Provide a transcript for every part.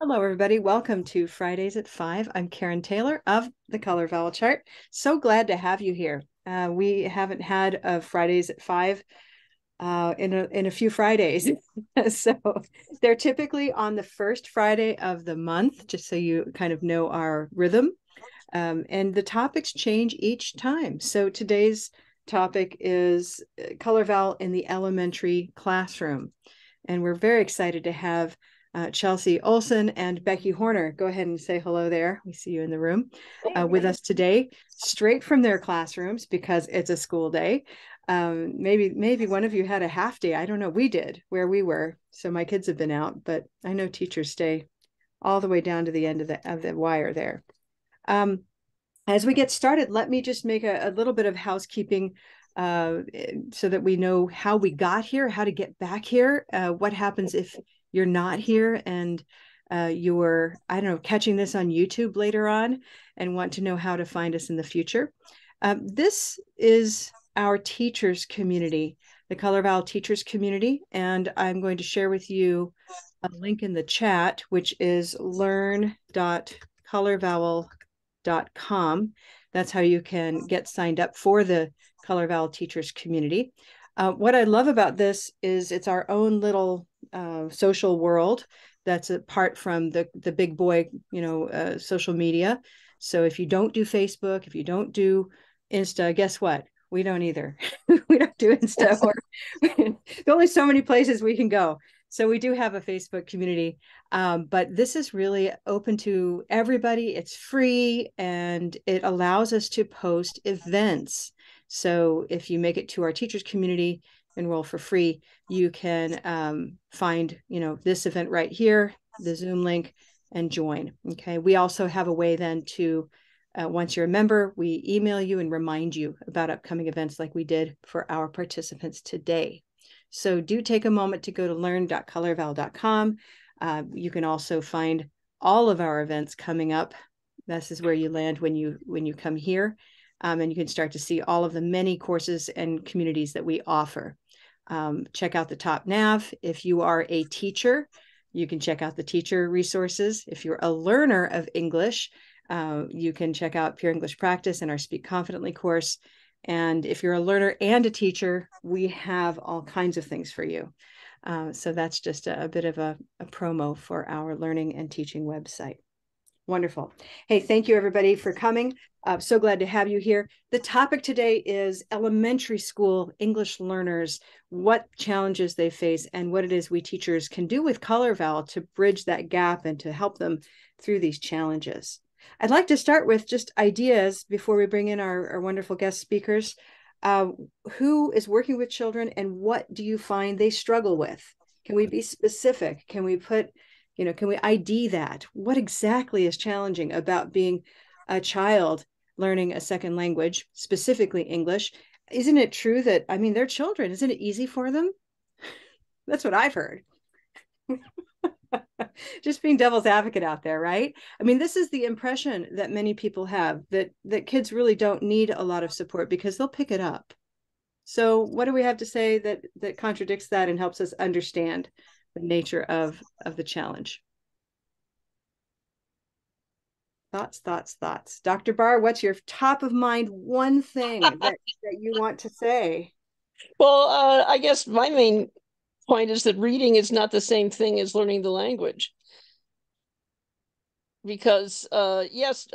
Hello, everybody. Welcome to Fridays at 5. I'm Karen Taylor of the Color Vowel Chart. So glad to have you here. We haven't had a Fridays at 5 in a few Fridays. So they're typically on the first Friday of the month, just so you kind of know our rhythm. And the topics change each time. So today's topic is color vowel in the elementary classroom. And we're very excited to have Chelsea Olsen and Becky Horner. Go ahead and say hello there. We see you in the room with us today, straight from their classrooms because it's a school day. Maybe one of you had a half day. I don't know. We did where we were. So my kids have been out, but I know teachers stay all the way down to the end of the wire there. As we get started, let me just make a little bit of housekeeping so that we know how we got here, how to get back here, what happens if you're not here and you're, I don't know, catching this on YouTube later on and want to know how to find us in the future. This is our teachers community, the Color Vowel teachers community. And I'm going to share with you a link in the chat, which is learn.colorvowel.com. That's how you can get signed up for the Color Vowel teachers community. What I love about this is it's our own little social world that's apart from the big boy, you know, social media. So if you don't do Facebook, if you don't do Insta, guess what? We don't either. We don't do Insta. Or there's only so many places we can go. So we do have a Facebook community, but this is really open to everybody. It's free and it allows us to post events. So if you make it to our teachers community, enroll for free, you can find, you know, this event right here, the Zoom link, and join. Okay. We also have a way then to, once you're a member, we email you and remind you about upcoming events like we did for our participants today. So do take a moment to go to learn.colorval.com. You can also find all of our events coming up. This is where you land when you come here. And you can start to see all of the many courses and communities that we offer. Check out the top nav. If you are a teacher, you can check out the teacher resources. If you're a learner of English, you can check out Pure English Practice and our Speak Confidently course. And if you're a learner and a teacher, we have all kinds of things for you. So that's just a bit of a promo for our learning and teaching website. Wonderful. Hey, thank you everybody for coming. So glad to have you here. The topic today is elementary school English learners, what challenges they face and what it is we teachers can do with color vowel to bridge that gap and to help them through these challenges. I'd like to start with just ideas before we bring in our wonderful guest speakers. Who is working with children and what do you find they struggle with? Can we be specific? Can we put, you know, can we ID that? What exactly is challenging about being a child learning a second language, specifically English? Isn't it true that, I mean, they're children, isn't it easy for them? That's what I've heard. Just being devil's advocate out there, right? I mean, this is the impression that many people have, that kids really don't need a lot of support because they'll pick it up. So what do we have to say that contradicts that and helps us understand the nature of the challenge? Thoughts. Dr. Barr, what's your top of mind one thing that you want to say? Well, I guess my main point is that reading is not the same thing as learning the language. Because yes,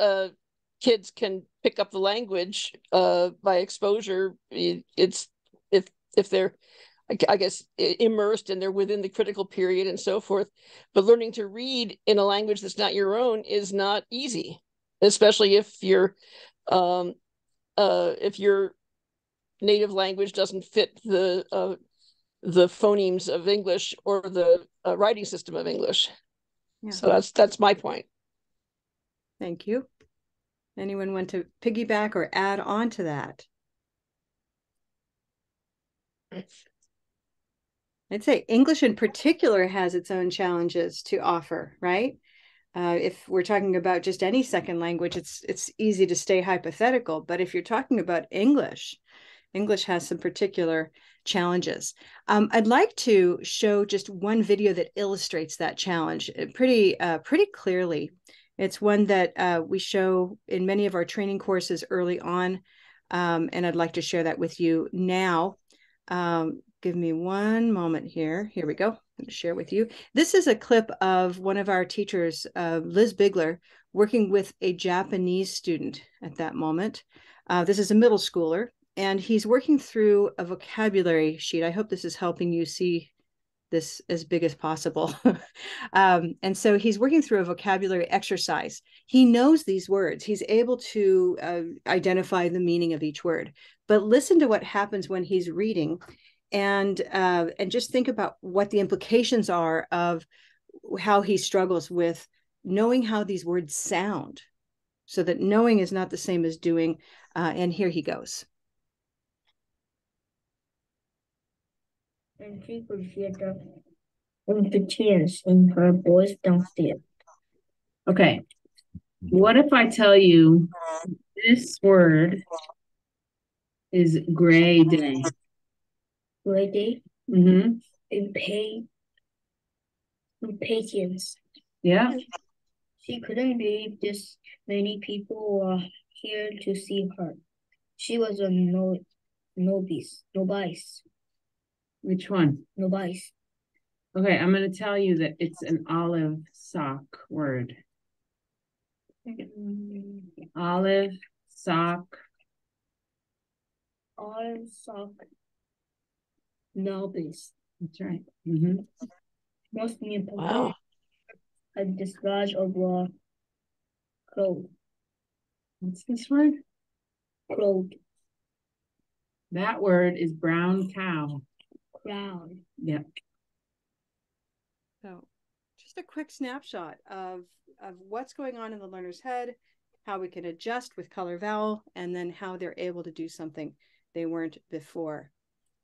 kids can pick up the language by exposure. It's if they're, I guess, immersed and they're within the critical period and so forth. But learning to read in a language that's not your own is not easy, especially if your native language doesn't fit the phonemes of English or the writing system of English. Yeah. So that's my point. Thank you. Anyone want to piggyback or add on to that? I'd say English in particular has its own challenges to offer, right? If we're talking about just any second language, it's easy to stay hypothetical. But if you're talking about English, English has some particular challenges. I'd like to show just one video that illustrates that challenge pretty clearly. It's one that we show in many of our training courses early on, and I'd like to share that with you now. Give me one moment here. Here we go. I'm going to share with you. This is a clip of one of our teachers, Liz Bigler, working with a Japanese student at that moment. This is a middle schooler, and he's working through a vocabulary sheet. I hope this is helping you see this as big as possible. And so he's working through a vocabulary exercise. He knows these words. He's able to identify the meaning of each word. But listen to what happens when he's reading, and just think about what the implications are of how he struggles with knowing how these words sound, so that knowing is not the same as doing. And here he goes. And she could hear the tears in her voice downstairs. Okay. What if I tell you this word is gray day? Gray day? Mm-hmm. Impatience. Yeah. She couldn't believe this many people were here to see her. She was a novice. Which one? Novice. Okay, I'm going to tell you that it's an olive sock word. Olive sock. Olive sock. Novice. That's right. Mm-hmm. Most people. Wow. A dislodge of raw cloth. What's this word? Cloth. That word is brown cow. Brown. Yep. So just a quick snapshot of what's going on in the learner's head, how we can adjust with color vowel, and then how they're able to do something they weren't before.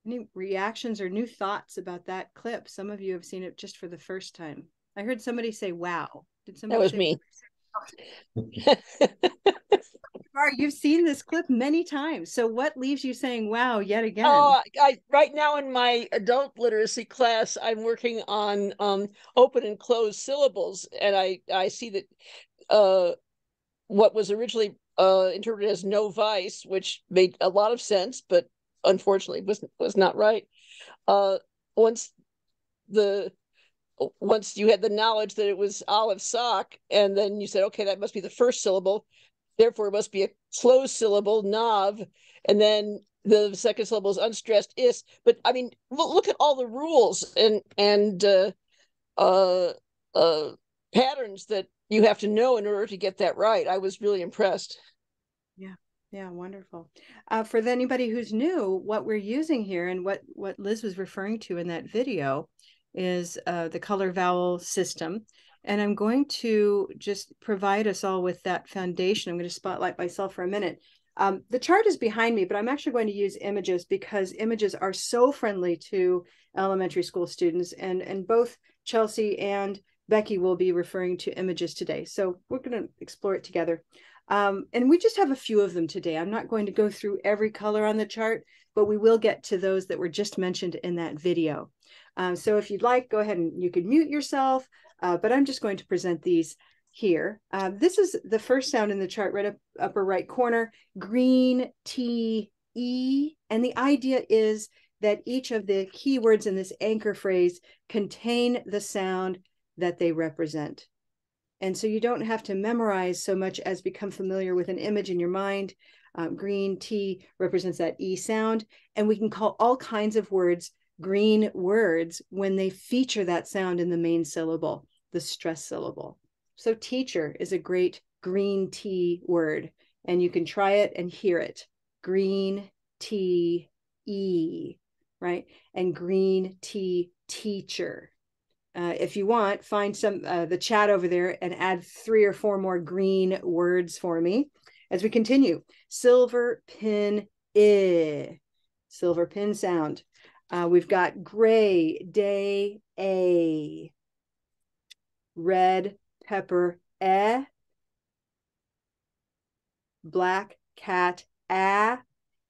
Any reactions or new thoughts about that clip? Some of you have seen it just for the first time. I heard somebody say, wow. Did somebody? That was me. Barr, you've seen this clip many times. So what leaves you saying, wow, yet again? Oh, right now in my adult literacy class, I'm working on open and closed syllables. And I see that what was originally interpreted as no vice, which made a lot of sense, but unfortunately was not right. Once you had the knowledge that it was olive sock, and then you said, okay, that must be the first syllable, therefore it must be a closed syllable, nav, and then the second syllable is unstressed is. But I mean, look at all the rules and patterns that you have to know in order to get that right. I was really impressed. Yeah. Yeah, wonderful. For anybody who's new, what we're using here and what Liz was referring to in that video is the color vowel system. And I'm going to just provide us all with that foundation. I'm going to spotlight myself for a minute. The chart is behind me, but I'm actually going to use images because images are so friendly to elementary school students. And both Chelsea and Becky will be referring to images today. So we're going to explore it together. And we just have a few of them today. I'm not going to go through every color on the chart, but we will get to those that were just mentioned in that video. So if you'd like, go ahead and you can mute yourself, but I'm just going to present these here. This is the first sound in the chart, right up upper right corner, green, T, E. And the idea is that each of the keywords in this anchor phrase contain the sound that they represent. And so you don't have to memorize so much as become familiar with an image in your mind. Green, T represents that E sound, and we can call all kinds of words green words when they feature that sound in the main syllable, the stress syllable. So teacher is a great green tea word, and you can try it and hear it. Green tea E, right? And green tea teacher. If you want, find some the chat over there and add 3 or 4 more green words for me as we continue. Silver pin I, silver pin sound. We've got gray, day, a. Red, pepper, eh. Black, cat, ah.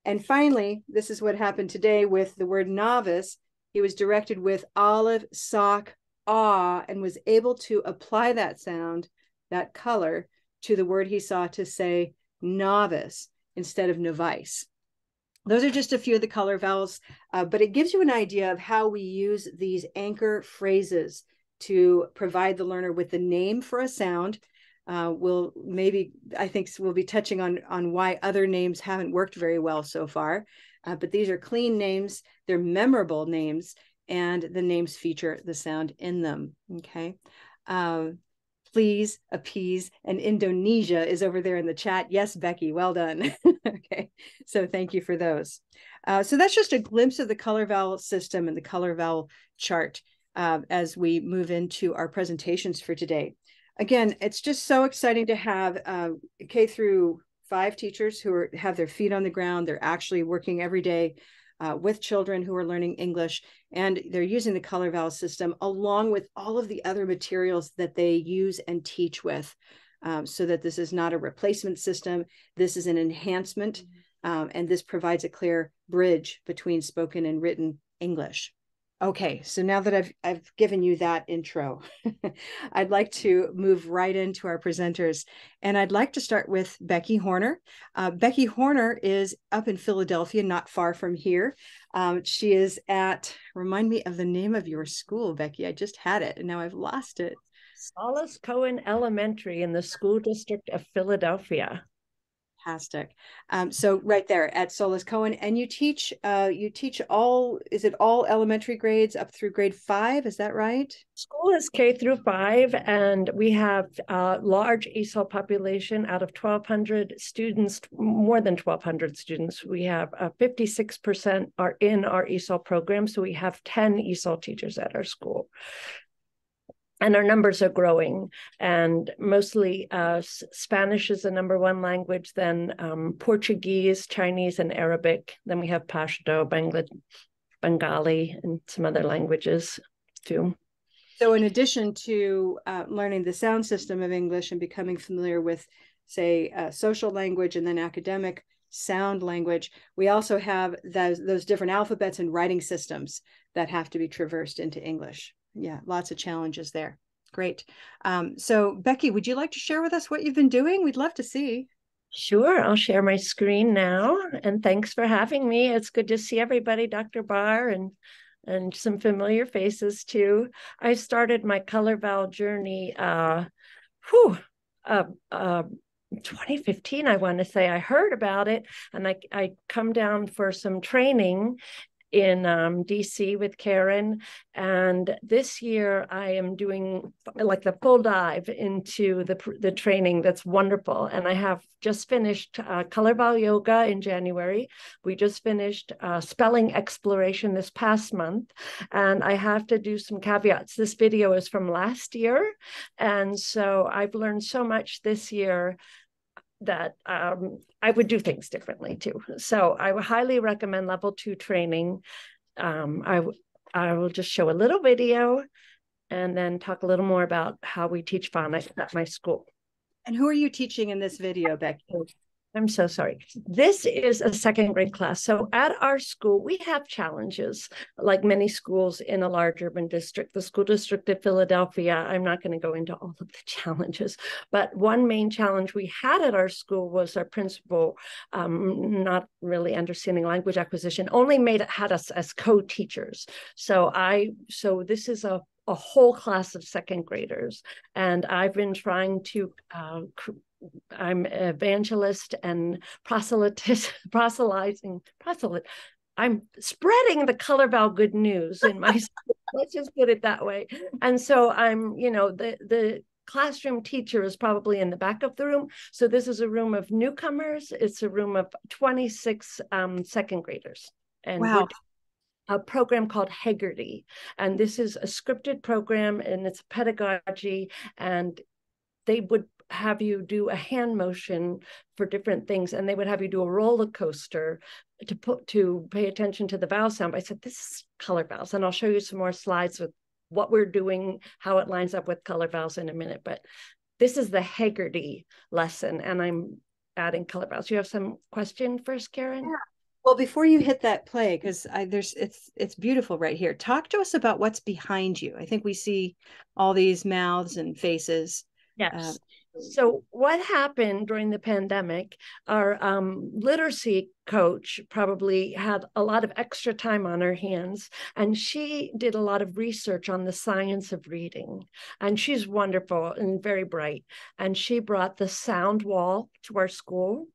And finally, this is what happened today with the word novice. He was directed with olive, sock, awe, and was able to apply that sound, that color, to the word he saw to say novice instead of novice. Those are just a few of the color vowels, but it gives you an idea of how we use these anchor phrases to provide the learner with the name for a sound. I think we'll be touching on why other names haven't worked very well so far, but these are clean names, they're memorable names, and the names feature the sound in them, okay? Please, appease, and Indonesia is over there in the chat. Yes, Becky, well done. Okay, so thank you for those. So that's just a glimpse of the color vowel system and the color vowel chart as we move into our presentations for today. Again, it's just so exciting to have K-5 teachers who have their feet on the ground. They're actually working every day with children who are learning English, and they're using the color vowel system along with all of the other materials that they use and teach with, so that this is not a replacement system. This is an enhancement, and this provides a clear bridge between spoken and written English. Okay, so now that I've given you that intro, I'd like to move right into our presenters. And I'd like to start with Becky Horner. Becky Horner is up in Philadelphia, not far from here. She is at, remind me of the name of your school, Becky. I just had it and now I've lost it. Solis-Cohen Elementary in the School District of Philadelphia. Fantastic. So right there at Solis-Cohen, and you teach all, is it all elementary grades up through grade 5? Is that right? School is K-5, and we have a large ESOL population. Out of 1,200 students, more than 1,200 students, we have 56% are in our ESOL program. So we have 10 ESOL teachers at our school. And our numbers are growing, and mostly Spanish is the #1 language, then Portuguese, Chinese, and Arabic. Then we have Pashto, Bengali, and some other languages too. So in addition to learning the sound system of English and becoming familiar with, say, social language and then academic sound language, we also have those different alphabets and writing systems that have to be traversed into English. Yeah, lots of challenges there. Great. So Becky, would you like to share with us what you've been doing? We'd love to see. Sure. I'll share my screen now. And thanks for having me. It's good to see everybody, Dr. Barr, and some familiar faces too. I started my color vowel journey 2015, I want to say. I heard about it, and I come down for some training in DC with Karen. And this year I am doing like the full dive into the training. That's wonderful. And I have just finished color vowel yoga in January. We just finished spelling exploration this past month. And I have to do some caveats. This video is from last year. And so I've learned so much this year that I would do things differently too. So I would highly recommend level 2 training. I will just show a little video and then talk a little more about how we teach phonics at my school. And who are you teaching in this video, Becky? I'm so sorry. This is a 2nd grade class. So at our school, we have challenges, like many schools in a large urban district, the School District of Philadelphia. I'm not going to go into all of the challenges, but one main challenge we had at our school was our principal not really understanding language acquisition, only had us as co-teachers. So this is a whole class of 2nd graders, and I've been trying to I'm an evangelist and proselyte. I'm spreading the color vowel good news in my school. Let's just put it that way. And so I'm, you know, the classroom teacher is probably in the back of the room. So this is a room of newcomers. It's a room of 26 2nd graders. And wow. A program called Heggerty. And this is a scripted program, and it's pedagogy, and they would have you do a hand motion for different things, and they would have you do a roller coaster to pay attention to the vowel sound. But I said, this is color vowels, and I'll show you some more slides with what we're doing, how it lines up with color vowels in a minute. But this is the Heggerty lesson, and I'm adding color vowels. You have some question first, Karen? Yeah. Well, before you hit that play, because it's beautiful right here. Talk to us about what's behind you. I think we see all these mouths and faces. Yes. So what happened during the pandemic, our literacy coach probably had a lot of extra time on her hands, and she did a lot of research on the science of reading, and she's wonderful and very bright. And she brought the sound wall to our school,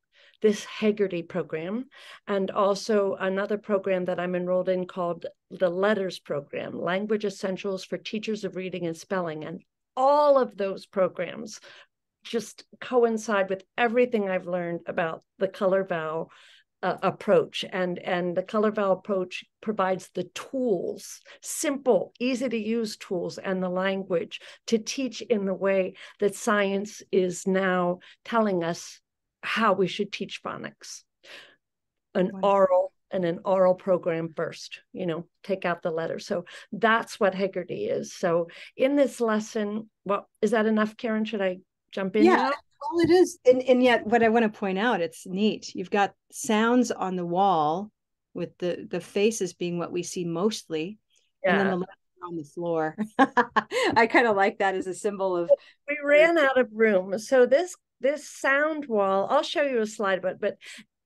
this Heggerty program, and also another program that I'm enrolled in called the Letters Program, Language Essentials for Teachers of Reading and Spelling. And all of those programs just coincide with everything I've learned about the color vowel approach. And the color vowel approach provides the tools, simple, easy to use tools, and the language to teach in the way that science is now telling us how we should teach phonics. An oral program first, you know, take out the letter. So that's what Heggerty is. So in this lesson, well, is that enough, Karen? Should I jump in? Yeah, well, it is. And yet what I want to point out, it's neat. You've got sounds on the wall with the faces being what we see mostly. Yeah. And then the letter on the floor. I kind of like that as a symbol of. We ran out of room. So this sound wall, I'll show you a slide about it, but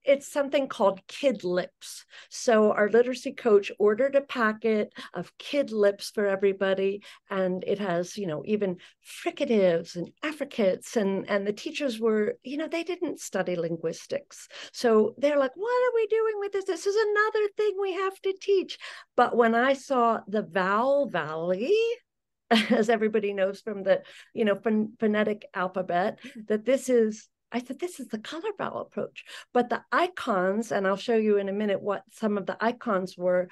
it's something called kid lips. So our literacy coach ordered a packet of kid lips for everybody. And it has, you know, even fricatives and affricates. And the teachers were, you know, they didn't study linguistics. So they're like, what are we doing with this? This is another thing we have to teach. But when I saw the vowel valley, as everybody knows from the, you know, phonetic alphabet, that this is, I said, this is the color vowel approach. But the icons, and I'll show you in a minute what some of the icons were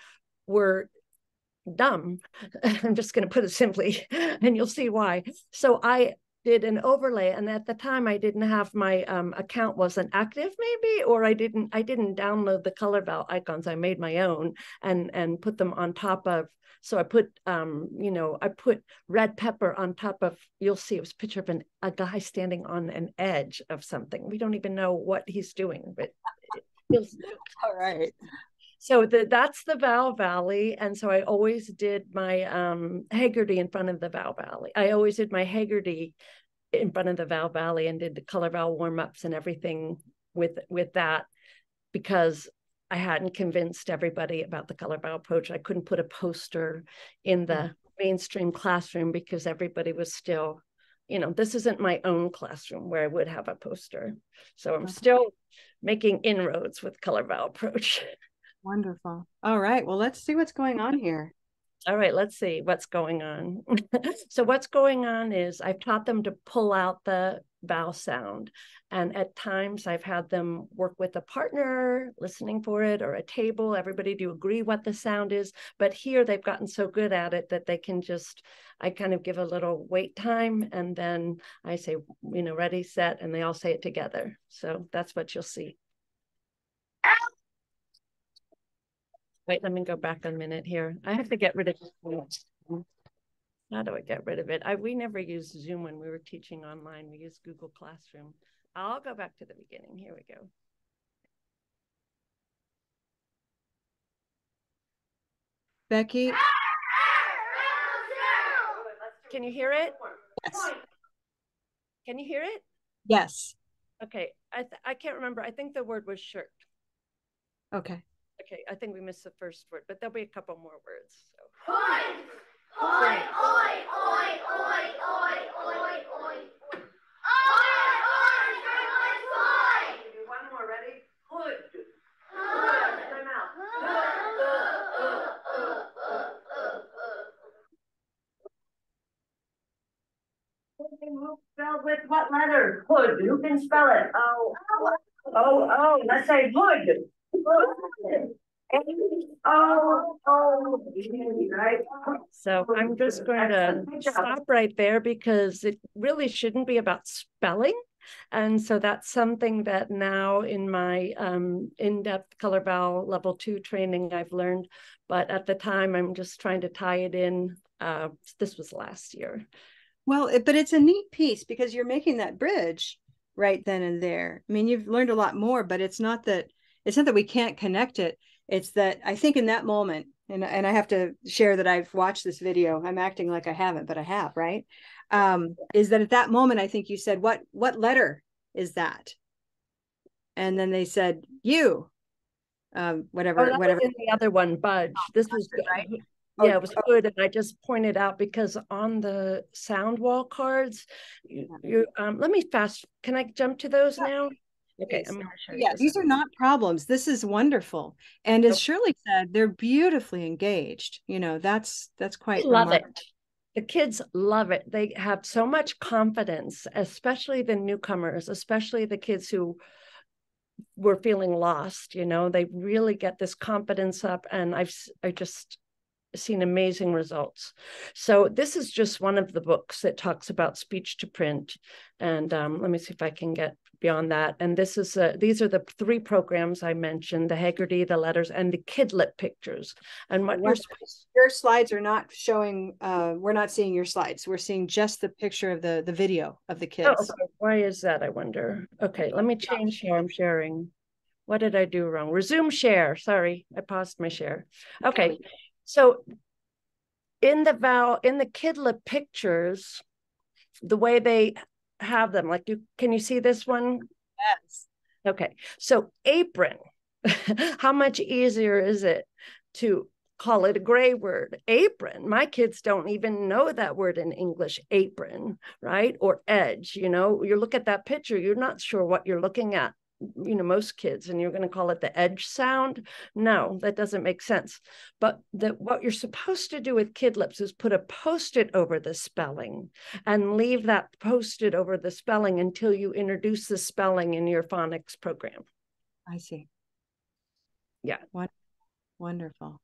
dumb. I'm just going to put it simply, and you'll see why. So I did an overlay, and at the time I didn't have my account wasn't active, maybe, or I didn't download the color vowel icons. I made my own and put them on top of. So I put, you know, I put red pepper on top of, you'll see it was a picture of a guy standing on an edge of something. We don't even know what he's doing, but all right. So that's the vowel valley. And so I always did my Heggerty in front of the vowel valley. I always did my Heggerty in front of the vowel valley and did the color vowel warm-ups and everything with that, because I hadn't convinced everybody about the color vowel approach. I couldn't put a poster in the mainstream classroom because everybody was still, you know, this isn't my own classroom where I would have a poster. So I'm still making inroads with color vowel approach. Wonderful. All right. Well, let's see what's going on here. All right. Let's see what's going on. So what's going on is I've taught them to pull out the vowel sound. And at times I've had them work with a partner, listening for it, or a table. Everybody do agree what the sound is. But here they've gotten so good at it that they can just, I kind of give a little wait time. And then I say, you know, ready, set, and they all say it together. So that's what you'll see. Wait, let me go back a minute here. I have to get rid of this. How do I get rid of it? We never used Zoom when we were teaching online. We used Google Classroom. I'll go back to the beginning. Here we go. Becky. Can you hear it? Yes. Can you hear it? Yes. Okay. I can't remember. I think the word was shirt. Okay. Okay. I think we missed the first word, but there'll be a couple more words. So. Hi. Oi, oi, oi, oi, oi, oi, oi. Do one more, ready? Hood. Hood. Time out. Who spelled with what letter? Hood. Who can spell it? Oh, oh, oh. Let's say hood. Hood. So I'm just going to stop right there because it really shouldn't be about spelling. And so that's something that now in my in-depth color vowel level 2 training I've learned. But at the time, I'm just trying to tie it in. This was last year. Well, but it's a neat piece because you're making that bridge right then and there. I mean, you've learned a lot more, but it's not that It's not that we can't connect it. It's that I think in that moment, and I have to share that I've watched this video. I'm acting like I haven't, but I have, right? Is that at that moment, I think you said, what letter is that? And then they said, you, whatever. The other one, budge. This was good, right? Yeah, it was good. And I just pointed out because on the sound wall cards, let me fast. Can I jump to those now? Okay. I'm gonna show you these are not problems. This is wonderful. And as Shirley said, they're beautifully engaged. You know, that's quite remarkable. The kids love it. They have so much confidence, especially the newcomers, especially the kids who were feeling lost. You know, they really get this confidence up, and I just seen amazing results. So this is just one of the books that talks about speech to print. And let me see if I can get beyond that. And this is these are the three programs I mentioned: the Heggerty, the Letters, and the Kid Lip pictures. And what your slides are not showing. We're not seeing your slides. We're seeing just the picture of the video of the kids. Oh, okay. Why is that? I wonder. Okay, let me change here. I'm sharing. What did I do wrong? Resume share. Sorry, I paused my share. Okay. So in the kid lip pictures, the way they have them, like can you see this one? Yes. Okay. So apron, how much easier is it to call it a gray word? Apron. My kids don't even know that word in English, apron, right? Or edge, you know, you look at that picture, you're not sure what you're looking at. You know, most kids, and you're going to call it the edge sound. No, that doesn't make sense. But what you're supposed to do with kid lips is put a Post-it over the spelling and leave that Post-it over the spelling until you introduce the spelling in your phonics program. I see. Yeah. What wonderful.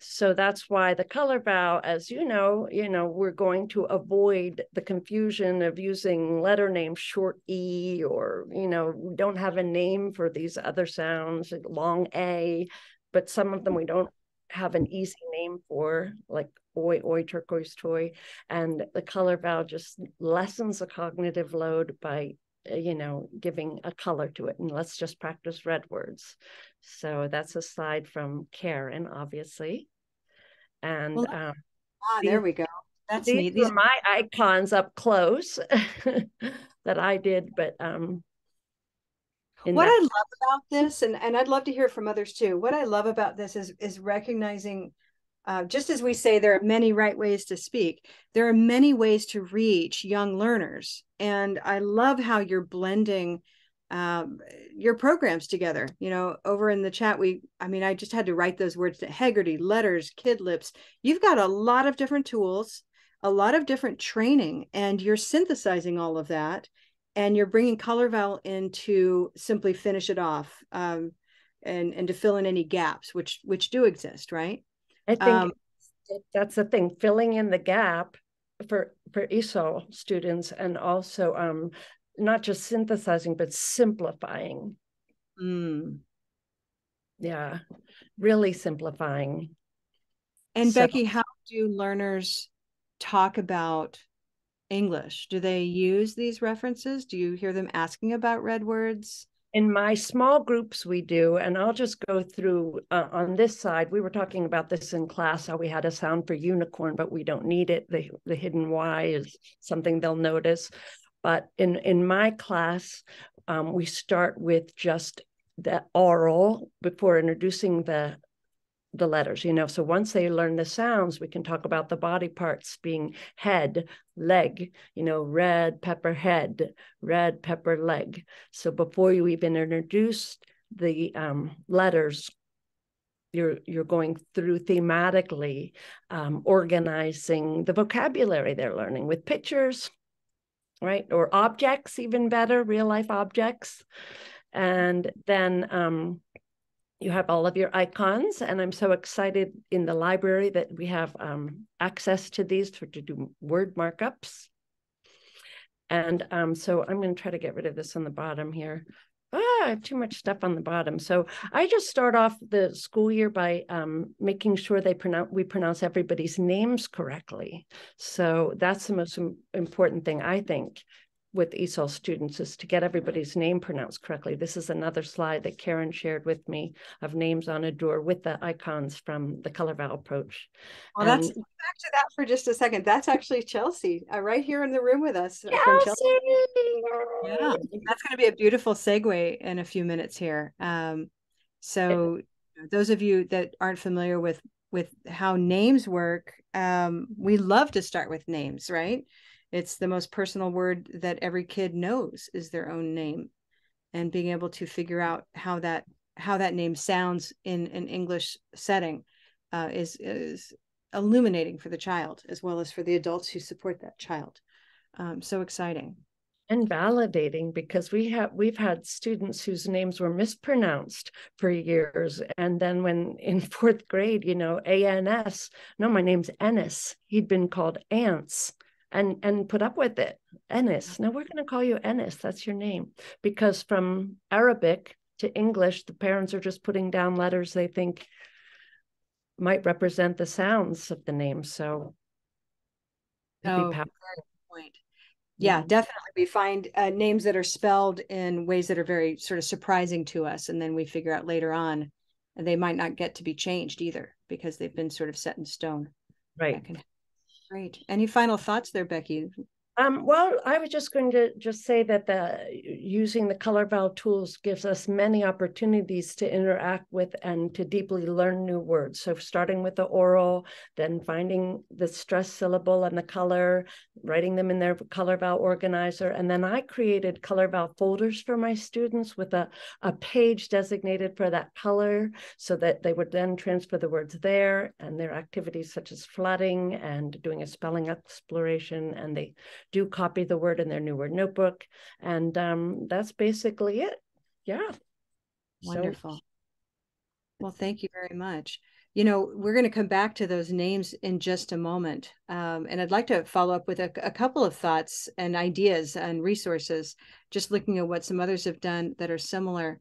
So that's why the color vowel, as you know, we're going to avoid the confusion of using letter names, short E, or, you know, we don't have a name for these other sounds, long A, but some of them we don't have an easy name for, like oi, oi, turquoise, toy. And the color vowel just lessens the cognitive load by, you know, giving a color to it. And let's just practice red words. So that's a slide from Karen, obviously. And there we go. That's neat. These are my icons up close that I did. But what I love about this, and I'd love to hear from others too, what I love about this is recognizing, just as we say, there are many right ways to speak, there are many ways to reach young learners. And I love how you're blending your programs together. You know, over in the chat, I just had to write those words: that Heggerty, Letters, Kid Lips. You've got a lot of different tools, a lot of different training, and you're synthesizing all of that. And you're bringing color vowel in to simply finish it off and to fill in any gaps, which do exist, right? I think that's the thing, filling in the gap for ESOL students, and also not just synthesizing, but simplifying. Mm. Yeah, really simplifying. And so, Becky, how do learners talk about English? Do they use these references? Do you hear them asking about red words? In my small groups, we do, and I'll just go through on this side. We were talking about this in class, how we had a sound for unicorn, but we don't need it. The hidden Y is something they'll notice. But in my class, we start with just the oral before introducing the letters, you know. So once they learn the sounds, we can talk about the body parts being head, leg, you know, red pepper head, red pepper leg. So before you even introduce the letters, you're going through thematically organizing the vocabulary they're learning with pictures, right? Or objects, even better, real life objects. And then you have all of your icons, and I'm so excited in the library that we have access to these to do word markups. And so I'm going to try to get rid of this on the bottom here. Ah, too much stuff on the bottom. So I just start off the school year by making sure we pronounce everybody's names correctly. So that's the most important thing, I think. with ESOL students is to get everybody's name pronounced correctly. This is another slide that Karen shared with me of names on a door with the icons from the color vowel approach. Well, that's back to that for just a second. That's actually Chelsea right here in the room with us. From Chelsea. Yeah, that's going to be a beautiful segue in a few minutes here. So those of you that aren't familiar with how names work, we love to start with names, right? It's the most personal word that every kid knows is their own name, and being able to figure out how that name sounds in an English setting is illuminating for the child as well as for the adults who support that child. So exciting. And validating, because we've had students whose names were mispronounced for years, and then when in fourth grade, you know, A-N-S, no, my name's Ennis. He'd been called Ants, and put up with it. Ennis. Now we're going to call you Ennis. That's your name, because from Arabic to English, the parents are just putting down letters they think might represent the sounds of the name. So. That'd be powerful. Point. Yeah, definitely. We find names that are spelled in ways that are very sort of surprising to us. And then we figure out later on, and they might not get to be changed either because they've been sort of set in stone. Right. Great. Any final thoughts there, Becky? Well, I was just going to just say that using the color vowel tools gives us many opportunities to interact with and to deeply learn new words. So starting with the oral, then finding the stressed syllable and the color, writing them in their color vowel organizer. And then I created color vowel folders for my students with a page designated for that color so that they would then transfer the words there, and their activities such as flooding and doing a spelling exploration, and they do copy the word in their new word notebook. And that's basically it. Yeah. Wonderful. So. Well, thank you very much. You know, we're going to come back to those names in just a moment. And I'd like to follow up with a couple of thoughts and ideas and resources, just looking at what some others have done that are similar.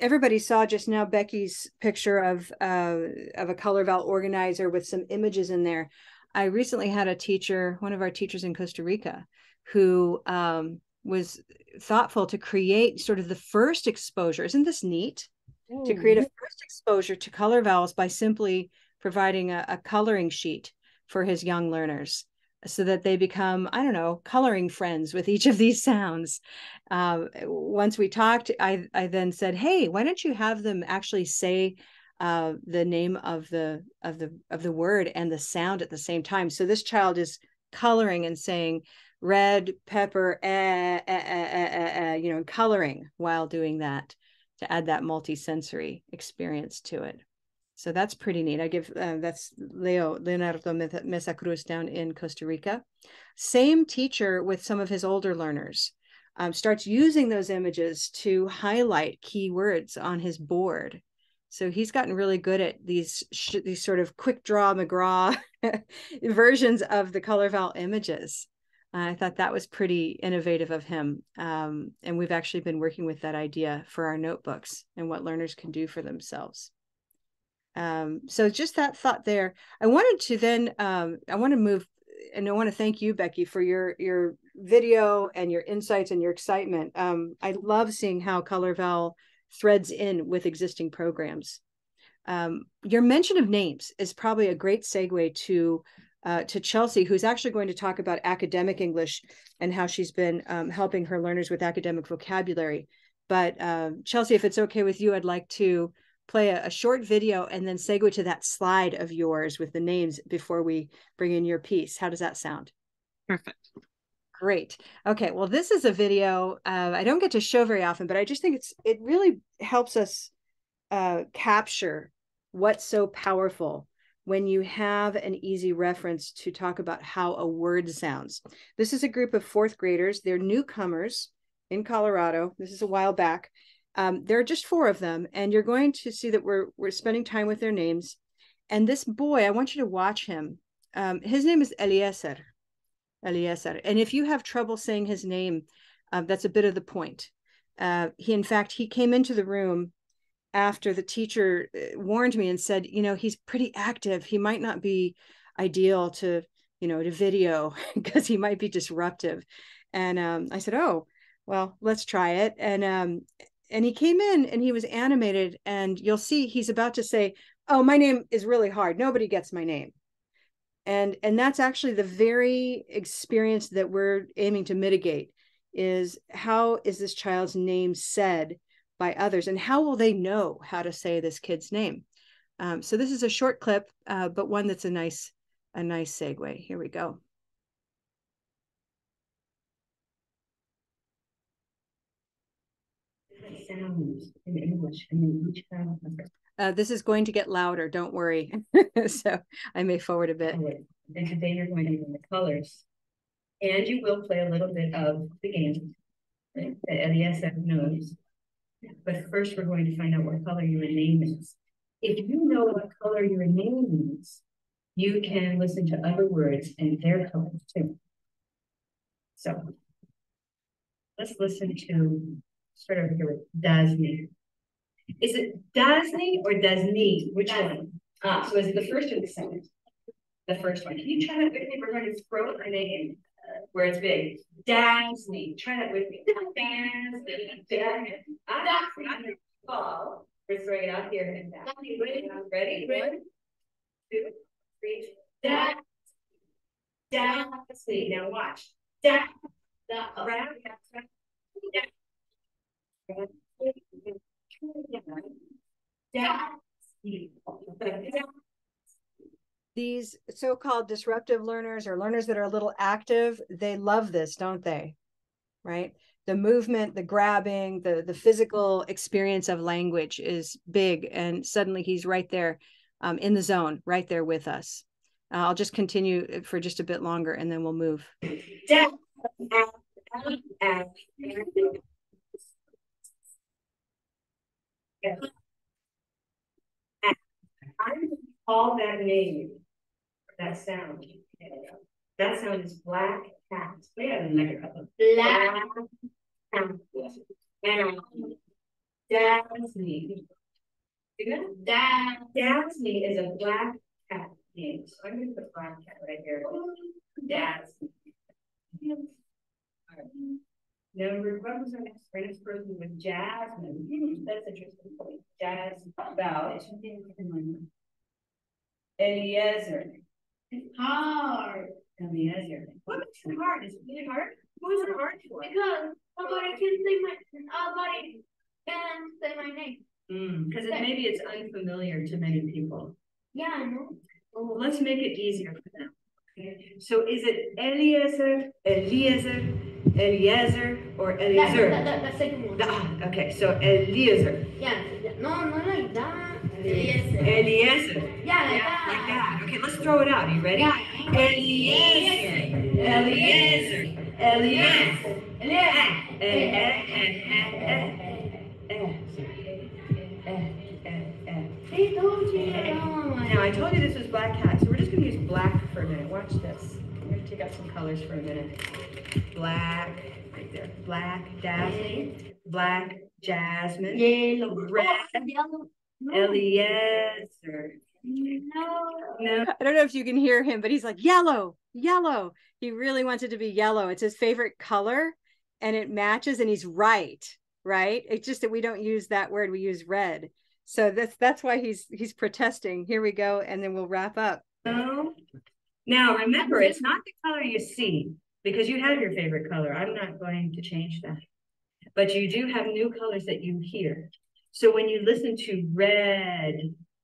Everybody saw just now Becky's picture of a color vowel organizer with some images in there. I recently had a teacher, one of our teachers in Costa Rica, who was thoughtful to create sort of the first exposure. Isn't this neat? Ooh. To create a first exposure to color vowels by simply providing a coloring sheet for his young learners so that they become, I don't know, coloring friends with each of these sounds. Once we talked, I then said, hey, why don't you have them actually say the name of the word and the sound at the same time. So this child is coloring and saying red pepper, you know, coloring while doing that to add that multi-sensory experience to it. So that's pretty neat. I give that's Leonardo Mesa Cruz down in Costa Rica. Same teacher with some of his older learners starts using those images to highlight key words on his board. So he's gotten really good at these sort of quick draw McGraw versions of the color vowel images. I thought that was pretty innovative of him. And we've actually been working with that idea for our notebooks and what learners can do for themselves. So just that thought there. I wanted to then, I want to move, and I want to thank you, Becky, for your video and your insights and your excitement. I love seeing how color vowel threads in with existing programs. Your mention of names is probably a great segue to Chelsea, who's actually going to talk about academic English and how she's been helping her learners with academic vocabulary. But Chelsea, if it's okay with you, I'd like to play a short video and then segue to that slide of yours with the names before we bring in your piece. How does that sound? Perfect. Great. Okay. Well, this is a video I don't get to show very often, but I just think it really helps us capture what's so powerful when you have an easy reference to talk about how a word sounds. This is a group of fourth graders. They're newcomers in Colorado. This is a while back. There are just four of them, and you're going to see that we're spending time with their names. And this boy, I want you to watch him. His name is Eliezer. And if you have trouble saying his name, that's a bit of the point. He came into the room after the teacher warned me and said, you know, he's pretty active. He might not be ideal to video because he might be disruptive. And I said, oh, well, let's try it. And he came in and he was animated, and you'll see he's about to say, oh, my name is really hard. Nobody gets my name. And that's actually the very experience that we're aiming to mitigate, is how is this child's name said by others, and how will they know how to say this kid's name? So this is a short clip, but one that's a nice segue. Here we go. Sounds in English, and then each child has. This is going to get louder, don't worry. So I may forward a bit. And today you're going to learn the colors. And you will play a little bit of the game, right, that Eliezer knows. But first we're going to find out what color your name is. If you know what color your name is, you can listen to other words and their colors too. So let's listen to, start over here with Dasnie. Is it Dasnie or Dasnie? Which one? Ah, so is it the first or the second? The first one. Can you try that with me? We're going to throw our name where it's big. Dasnie. Try that with me. Dasnie. I'm going to fall. We're throwing it out here and back. Ready? 1, 2, 3. Dasnie. Dasnie. Now watch. Dasnie. These so-called disruptive learners, or learners that are a little active, they love this, don't they? Right? The movement, the grabbing, the physical experience of language is big, and suddenly he's right there in the zone, right there with us. I'll just continue for just a bit longer, and then we'll move. Yes. I'm going to call that name, that sound. That sound is black cat. We have another couple. Black cat. And Dasnie. Dasnie is a black cat name. So I'm going to put black cat right here. Dasnie. All right. Now, what was our next person with Jasmine? That's interesting. Jasmine Valley. Eliezer. It's hard. Eliezer. What makes it hard? Is it really hard? Who is it hard for? Because nobody can say my name. Because maybe it's unfamiliar to many people. Yeah, I know. Well, let's make it easier for them. Okay. So is it Eliezer? Eliezer? Eliezer or Eliezer? That second one. Okay, so Eliezer. Yeah. No, like that. Eliezer. Eliezer. Yeah, like that. Like that. Okay, let's throw it out. Are you ready? Yeah. Eliezer. Eliezer. Eliezer. Now, I told you this was black hat, so we're just going to use black for a minute. Watch this. I'm going to take out some colors for a minute. Black, right there. Black Dasnie, black Jasmine, yellow, red, yellow. No. Eliezer. No. I don't know if you can hear him, but he's like yellow, yellow. He really wants it to be yellow. It's his favorite color, and it matches. And he's right. It's just that we don't use that word. We use red. So that's why he's protesting. Here we go, and then we'll wrap up. So, now remember, it's not the color you see, because you have your favorite color. I'm not going to change that. But you do have new colors that you hear. So when you listen to red,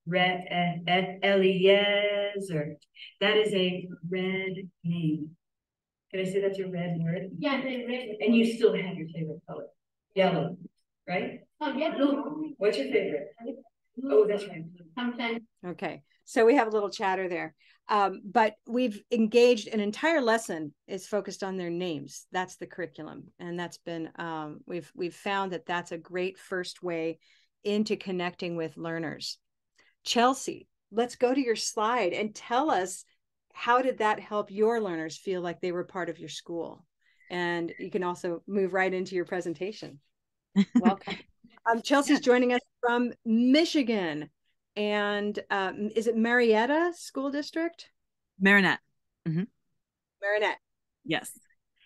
Eliezer, that is a red name. Can I say that's a red word? Yeah, red. And you still have your favorite color, yellow, right? Oh, yeah. Blue. What's your favorite? Oh, that's right. Sometimes. Okay. So we have a little chatter there, but we've engaged an entire lesson is focused on their names. That's the curriculum, and that's been we've found that that's a great first way into connecting with learners. Chelsea, let's go to your slide and tell us, how did that help your learners feel like they were part of your school? And you can also move right into your presentation. Welcome. Chelsea's joining us from Michigan. And is it Marietta School District? Marinette. Mm-hmm. Marinette. Yes.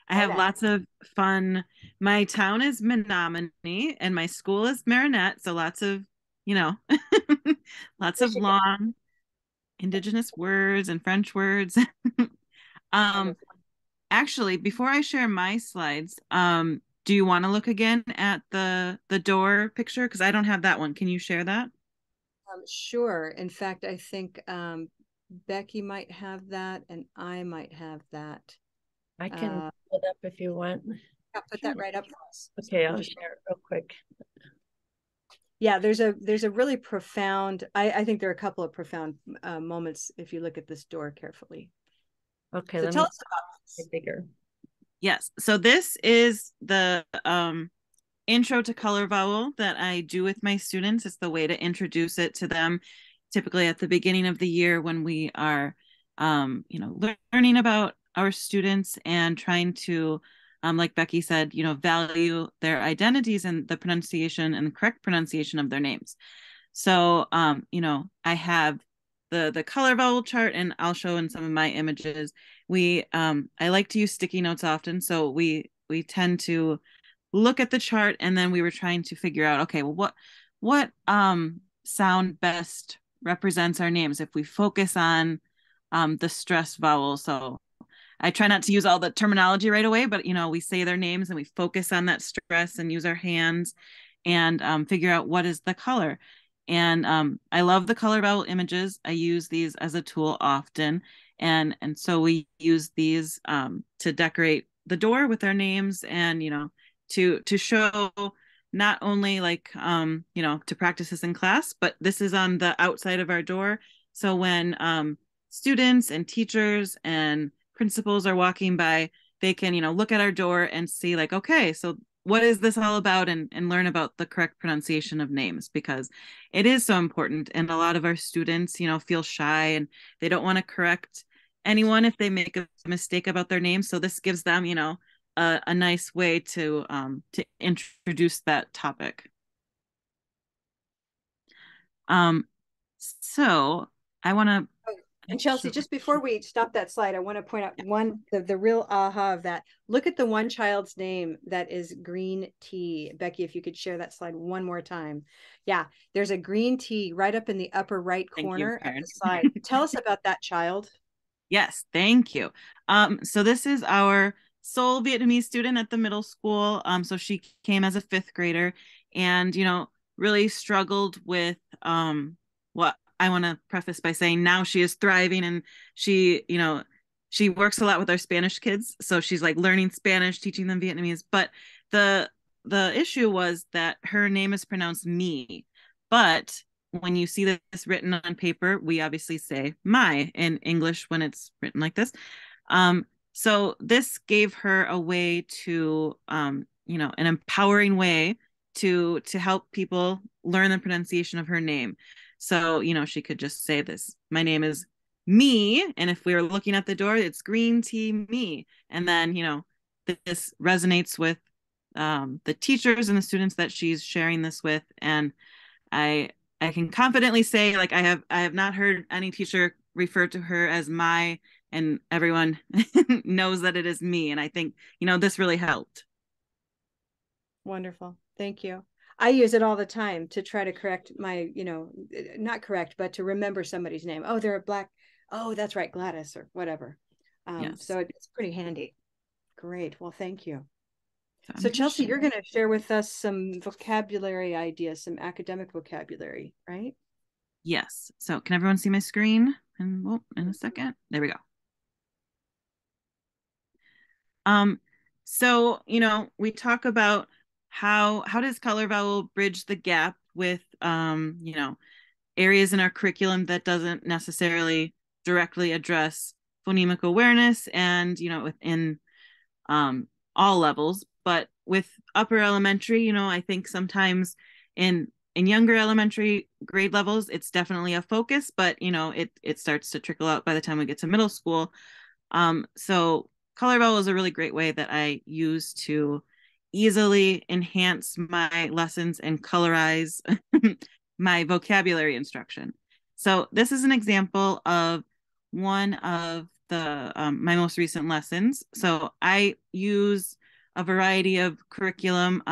I have lots of fun. My town is Menominee and my school is Marinette. So lots of, you know, lots of long indigenous words and French words. Actually, before I share my slides, do you want to look again at the door picture? Because I don't have that one. Can you share that? Sure. In fact, I think Becky might have that and I might have that. I can pull it up if you want. Yeah, put that right up for us. Okay, I'll share it real quick. Yeah, there's a really profound, I think there are a couple of profound moments if you look at this door carefully. Okay, so tell us about this. Bigger. Yes, so this is the intro to Color Vowel that I do with my students. It's the way to introduce it to them, typically at the beginning of the year when we are, you know, learning about our students and trying to, like Becky said, you know, value their identities and the pronunciation and the correct pronunciation of their names. So, you know, I have the color vowel chart, and I'll show in some of my images. We, I like to use sticky notes often. So we tend to look at the chart, and then we were trying to figure out, okay, well, what sound best represents our names if we focus on the stressed vowel. So I try not to use all the terminology right away, but, you know, we say their names and we focus on that stress and use our hands and figure out what is the color. And I love the color vowel images. I use these as a tool often. And so we use these to decorate the door with their names and, you know, to show not only like, you know, to practice this in class, but this is on the outside of our door. So when students and teachers and principals are walking by, they can, you know, look at our door and see like, okay, so what is this all about, and learn about the correct pronunciation of names, because it is so important. And a lot of our students, you know, feel shy and they don't want to correct anyone if they make a mistake about their name. So this gives them, you know, a nice way to introduce that topic. So I want to, and Chelsea, just before we stop that slide, I want to point out the real aha of that. Look at the one child's name that is green tea. Becky, if you could share that slide one more time. Yeah, there's a green tea right up in the upper right corner of the slide. Tell us about that child. Yes, thank you. So this is our sole Vietnamese student at the middle school. So she came as a 5th grader and, you know, really struggled with what I want to preface by saying now she is thriving, and she, you know, she works a lot with our Spanish kids. So she's like learning Spanish, teaching them Vietnamese. But the issue was that her name is pronounced Mi. But when you see this written on paper, we obviously say my in English when it's written like this. So this gave her a way to, you know, an empowering way to help people learn the pronunciation of her name. So, you know, she could just say this, my name is Me. And if we were looking at the door, it's green tea me. And then, you know, this resonates with the teachers and the students that she's sharing this with. And I can confidently say, like, I have not heard any teacher refer to her as my, and everyone knows that it is me. And I think, you know, this really helped. Wonderful. Thank you. I use it all the time to try to correct my, you know, not correct, but to remember somebody's name. Oh, they're a black. Oh, that's right. Gladys or whatever. Yes. So it's pretty handy. Great. Well, thank you. So Chelsea, you're going to share with us some vocabulary ideas, some academic vocabulary, right? Yes. So can everyone see my screen? And well, in a second, there we go. So, you know, we talk about how does color vowel bridge the gap with, you know, areas in our curriculum that doesn't necessarily directly address phonemic awareness and, you know, within all levels. But with upper elementary, you know, I think sometimes in younger elementary grade levels, it's definitely a focus, but, you know, it starts to trickle out by the time we get to middle school. So color vowel is a really great way that I use to easily enhance my lessons and colorize my vocabulary instruction. So this is an example of one of the my most recent lessons. So I use a variety of curriculum.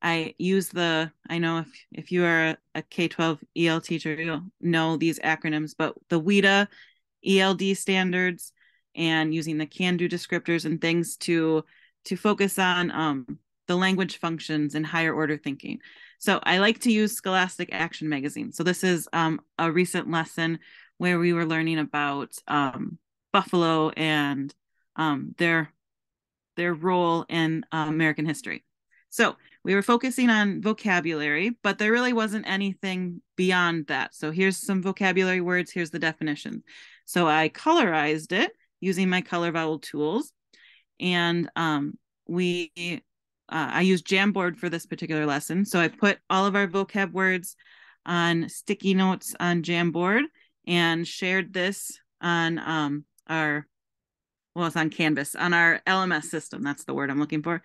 I use the, I know if you are a K-12 EL teacher, you'll know these acronyms, but the WIDA ELD standards, and using the can-do descriptors and things to focus on the language functions and higher order thinking. So I like to use Scholastic Action Magazine. So this is a recent lesson where we were learning about buffalo and their role in American history. So we were focusing on vocabulary, but there really wasn't anything beyond that. So here's some vocabulary words, here's the definition. So I colorized it using my color vowel tools. And I used Jamboard for this particular lesson. So I put all of our vocab words on sticky notes on Jamboard and shared this on it's on Canvas, on our LMS system. That's the word I'm looking for.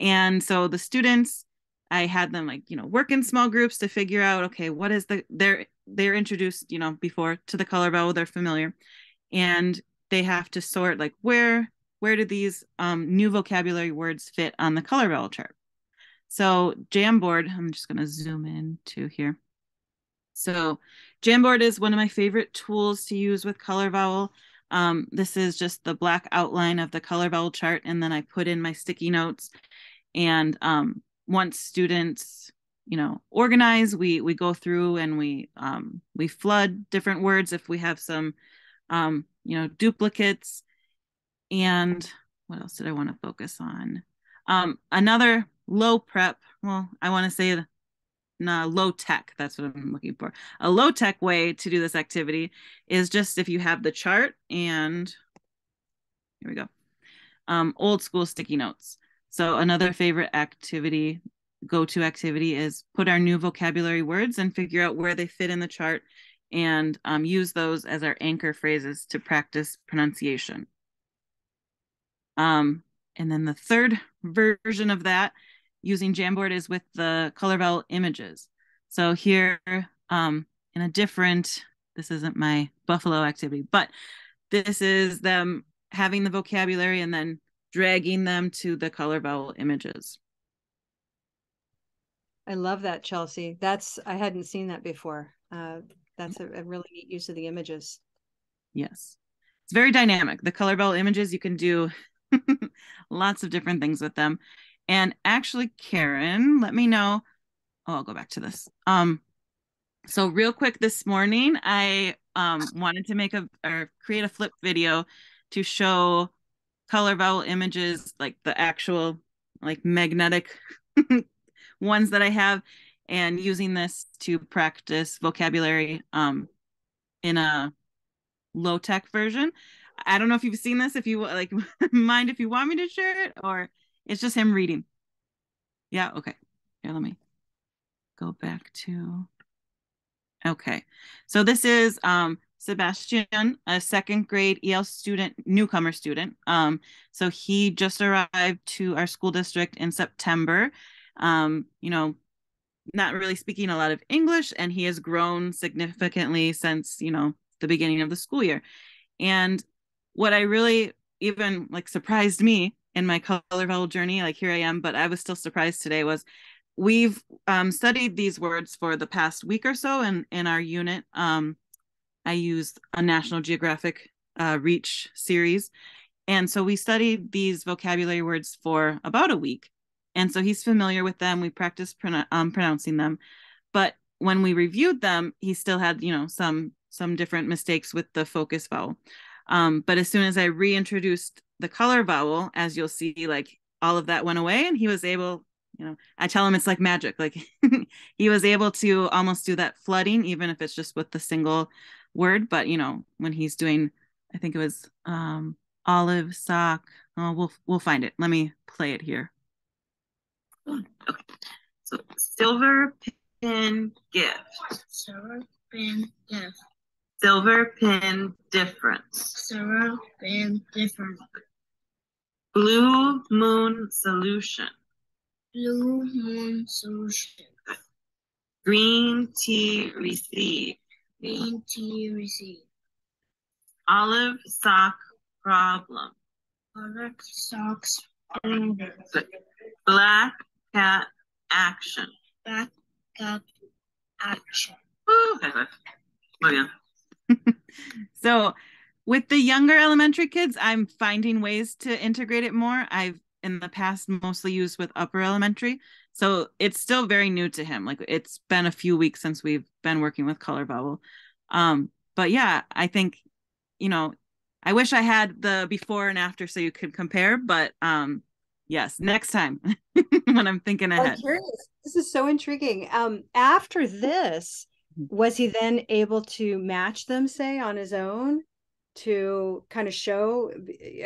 And so the students, I had them work in small groups to figure out, okay, what is they're introduced, before to the color vowel, they're familiar. And they have to sort where do these new vocabulary words fit on the color vowel chart? So Jamboard, I'm just gonna zoom in to here. So Jamboard is one of my favorite tools to use with color vowel. This is just the black outline of the color vowel chart, and then I put in my sticky notes. And once students, organize, we go through and we flood different words if we have some, duplicates. And what else did I want to focus on? Another low prep, well, I want to say low tech, that's what I'm looking for. A low tech way to do this activity is just if you have the chart and here we go, old school sticky notes. So another favorite activity, go-to activity is put our new vocabulary words and figure out where they fit in the chart and use those as our anchor phrases to practice pronunciation. And then the third version of that using Jamboard is with the color vowel images. So here in a different, this isn't my buffalo activity, but this is them having the vocabulary and then dragging them to the color vowel images. I love that, Chelsea. I hadn't seen that before. That's a really neat use of the images. Yes, it's very dynamic. The color vowel images, you can do lots of different things with them. And actually, Karen, let me know. Oh, I'll go back to this. So real quick this morning, I wanted to make create a flip video to show color vowel images, like the actual magnetic ones that I have, and using this to practice vocabulary in a low tech version. I don't know if you've seen this, if you mind if you want me to share it, or it's just him reading. Yeah, okay. Here, let me go back to, okay. So this is Sebastian, a second grade EL student, newcomer student. So he just arrived to our school district in September, not really speaking a lot of English, and he has grown significantly since, the beginning of the school year. And what I really even surprised me in my color vowel journey, here I am, but I was still surprised today, was we've studied these words for the past week or so. And in our unit, I used a National Geographic Reach series. And so we studied these vocabulary words for about a week. And so he's familiar with them. We practiced pronouncing them. But when we reviewed them, he still had, some different mistakes with the focus vowel. But as soon as I reintroduced the color vowel, as you'll see, all of that went away, and he was able, I tell him it's like magic. He was able to almost do that flooding, even if it's just with the single word. But, when he's doing, I think it was olive sock. Oh, we'll find it. Let me play it here. Okay. So silver pin gift. Silver pin gift. Silver pin difference. Silver pin difference. Blue moon solution. Blue moon solution. Green tea received. Green tea received. Olive sock problem. Olive socks. Black cat action. Black cat action. Ooh, high five. Oh, yeah. So with the younger elementary kids, I'm finding ways to integrate it more. I've in the past mostly used with upper elementary. So it's still very new to him. Like it's been a few weeks since we've been working with color vowel. But yeah, I think, you know, I wish I had the before and after so you could compare, but yes, next time when I'm thinking ahead. I'm curious. This is so intriguing. After this, was he then able to match them, say, on his own to kind of show?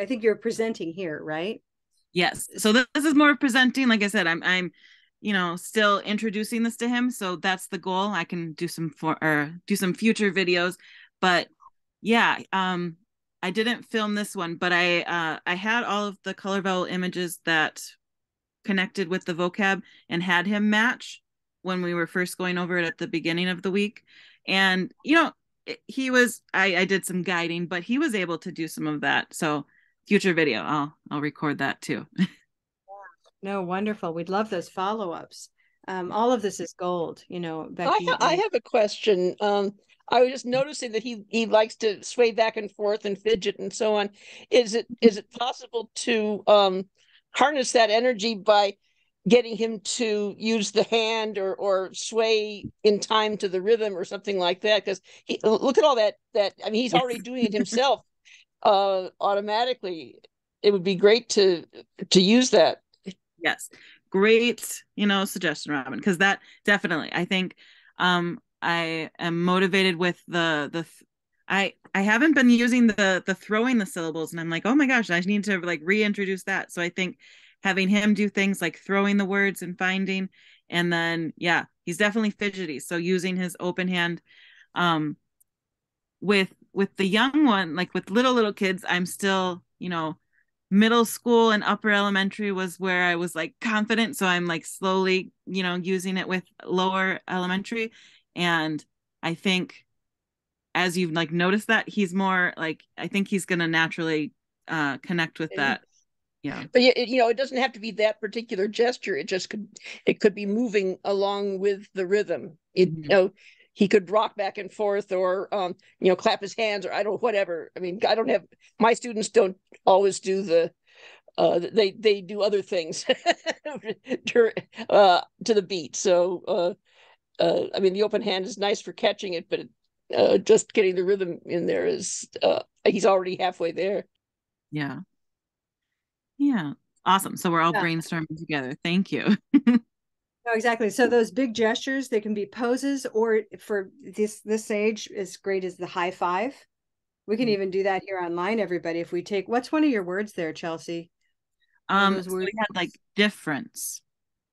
I think you're presenting here, right? Yes. So this is more presenting. Like I said, I'm, you know, still introducing this to him. So that's the goal. I can do some future videos, but yeah, I didn't film this one, but I had all of the color vowel images that connected with the vocab and had him match when we were first going over it at the beginning of the week. And, you know, he was, I did some guiding, but he was able to do some of that. So future video, I'll record that too. No, wonderful. We'd love those follow-ups. All of this is gold, you know, Becky. I have a question. I was just noticing that he likes to sway back and forth and fidget and so on. Is it possible to harness that energy by getting him to use the hand or sway in time to the rhythm or something like that? Because look at all that. I mean, he's already doing it himself automatically. It would be great to use that. Yes. Great, you know, suggestion, Robin, because that definitely, I think I am motivated with I haven't been using the throwing the syllables, and I'm like, oh my gosh, I need to like reintroduce that. So I think having him do things like throwing the words and finding, and then, yeah, he's definitely fidgety. So using his open hand, with the young one, like with little kids, I'm still, you know, middle school and upper elementary was where I was like confident. So I'm like slowly, you know, using it with lower elementary. And I think as you've like noticed that he's more like, I think he's going to naturally connect with that. Yeah. But you know, it doesn't have to be that particular gesture. It just could be moving along with the rhythm. You know, he could rock back and forth or, you know, clap his hands or whatever. I mean, my students don't always do they do other things to the beat. So, I mean, the open hand is nice for catching it, but just getting the rhythm in there is, he's already halfway there. Yeah. Yeah. Awesome. So we're all brainstorming together. Thank you. No, exactly. So those big gestures, they can be poses, or for this age, as great as the high five. We can even do that here online, everybody. If we take, what's one of your words there, Chelsea? So we had like difference.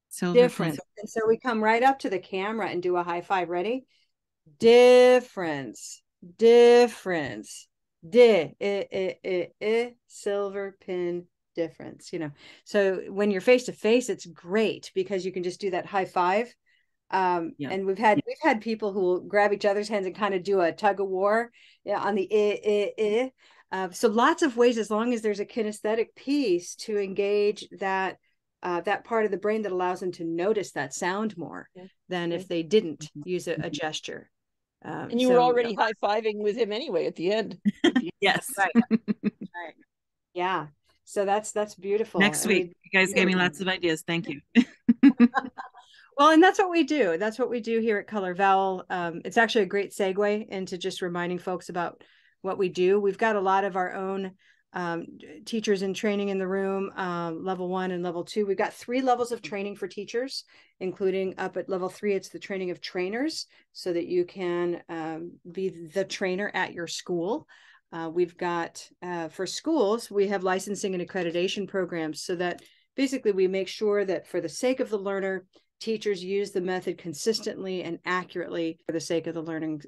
So difference. And so we come right up to the camera and do a high five. Ready? Difference. Difference. Silver pin. Difference, you know. So when you're face to face, it's great because you can just do that high five. And we've had people who will grab each other's hands and kind of do a tug of war on the so lots of ways, as long as there's a kinesthetic piece to engage that part of the brain that allows them to notice that sound more than if they didn't use a gesture. And you were already high-fiving with him anyway at the end. Yes. Right. Yeah. So that's beautiful. Next week, you guys gave me lots of ideas. Thank you. Well, and that's what we do. That's what we do here at Color Vowel. It's actually a great segue into just reminding folks about what we do. We've got a lot of our own teachers in training in the room, level 1 and level 2. We've got 3 levels of training for teachers, including up at level 3, it's the training of trainers so that you can be the trainer at your school. We've got, for schools, we have licensing and accreditation programs so that basically we make sure that for the sake of the learner, teachers use the method consistently and accurately for the sake of the learning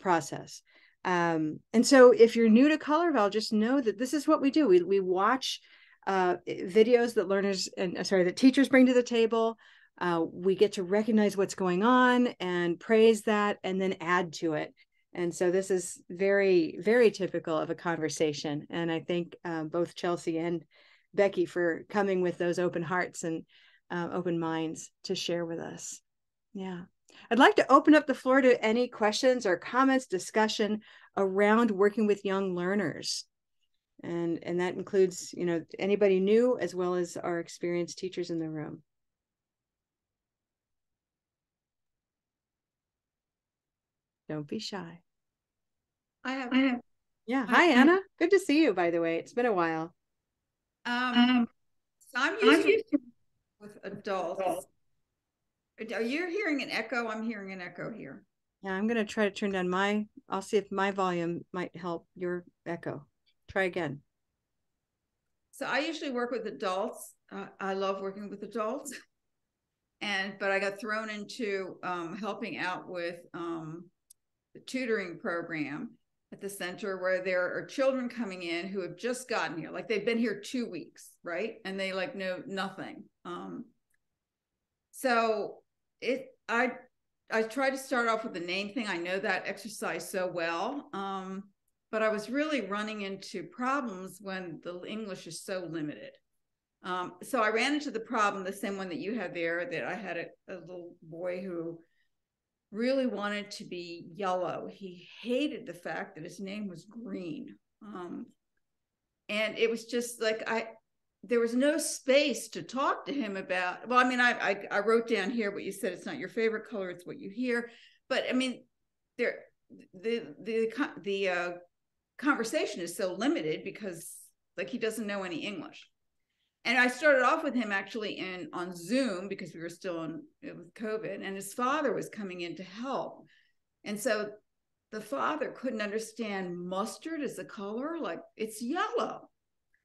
process. And so if you're new to color vowel, just know that this is what we do. We watch videos that teachers bring to the table. We get to recognize what's going on and praise that and then add to it. And so this is very, very typical of a conversation. And I thank both Chelsea and Becky for coming with those open hearts and open minds to share with us. Yeah. I'd like to open up the floor to any questions or comments, discussion around working with young learners. And that includes, you know, anybody new as well as our experienced teachers in the room. Don't be shy. I have. Yeah. Hi, Anna. Good to see you, by the way. It's been a while. So I'm used to with adults. Are you hearing an echo? I'm hearing an echo here. Yeah, I'm going to try to turn down my, I'll see if my volume might help your echo. Try again. So I usually work with adults. I love working with adults. But I got thrown into helping out with the tutoring program at the center where there are children coming in who have just gotten here. Like they've been here 2 weeks, right? And they like know nothing. So I tried to start off with the name thing. I know that exercise so well, but I was really running into problems when the English is so limited. So I ran into the problem, the same one that you had there, that I had a little boy who really wanted to be yellow. He hated the fact that his name was green. And it was just like, there was no space to talk to him about. Well, I mean, I wrote down here what you said. It's not your favorite color; it's what you hear. But I mean, the conversation is so limited because like he doesn't know any English. And I started off with him actually on Zoom because we were still with COVID, and his father was coming in to help, and so the father couldn't understand mustard as a color, like it's yellow.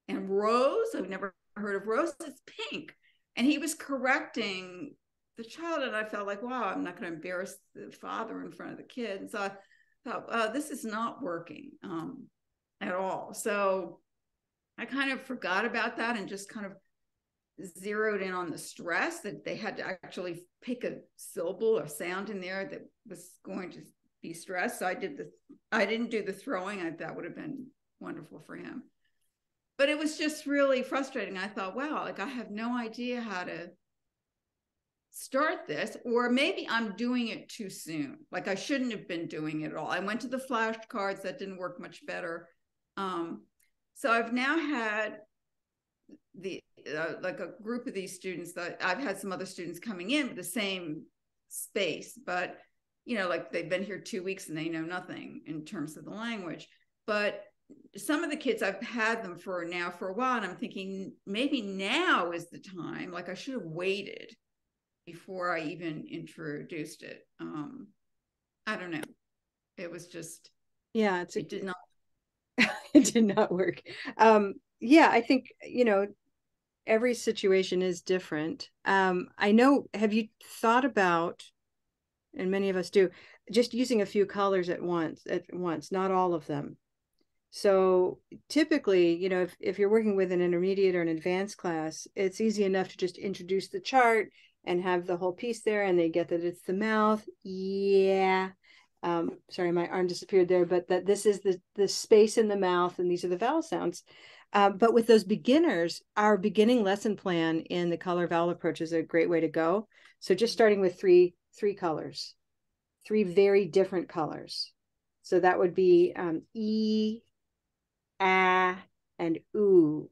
And rose, I've never heard of rose, it's pink. And he was correcting the child. And I felt like, wow, I'm not going to embarrass the father in front of the kid. And so I thought, this is not working at all. So I kind of forgot about that and just kind of zeroed in on the stress that they had to actually pick a syllable or sound in there that was going to be stressed. So I didn't do the throwing. That would have been wonderful for him. But it was just really frustrating. I thought, wow, like I have no idea how to start this, or maybe I'm doing it too soon. Like I shouldn't have been doing it at all. I went to the flashcards. That didn't work much better. So I've now had like a group of these students that I've had some other students coming in with the same space, but you know, like they've been here 2 weeks and they know nothing in terms of the language, but some of the kids I've had them for a while, and I'm thinking maybe now is the time. Like I should have waited before I even introduced it. I don't know. It was just, yeah, it did not. It did not work. Yeah, I think, you know, every situation is different. I know, have you thought about, and many of us do, just using a few colors at once, not all of them. So typically, you know, if you're working with an intermediate or an advanced class, it's easy enough to just introduce the chart and have the whole piece there, and they get that it's the mouth. Yeah. Sorry, my arm disappeared there, but that this is the space in the mouth, and these are the vowel sounds. But with those beginners, our beginning lesson plan in the color vowel approach is a great way to go. So just starting with three colors, three very different colors. So that would be E, Ah, and ooh.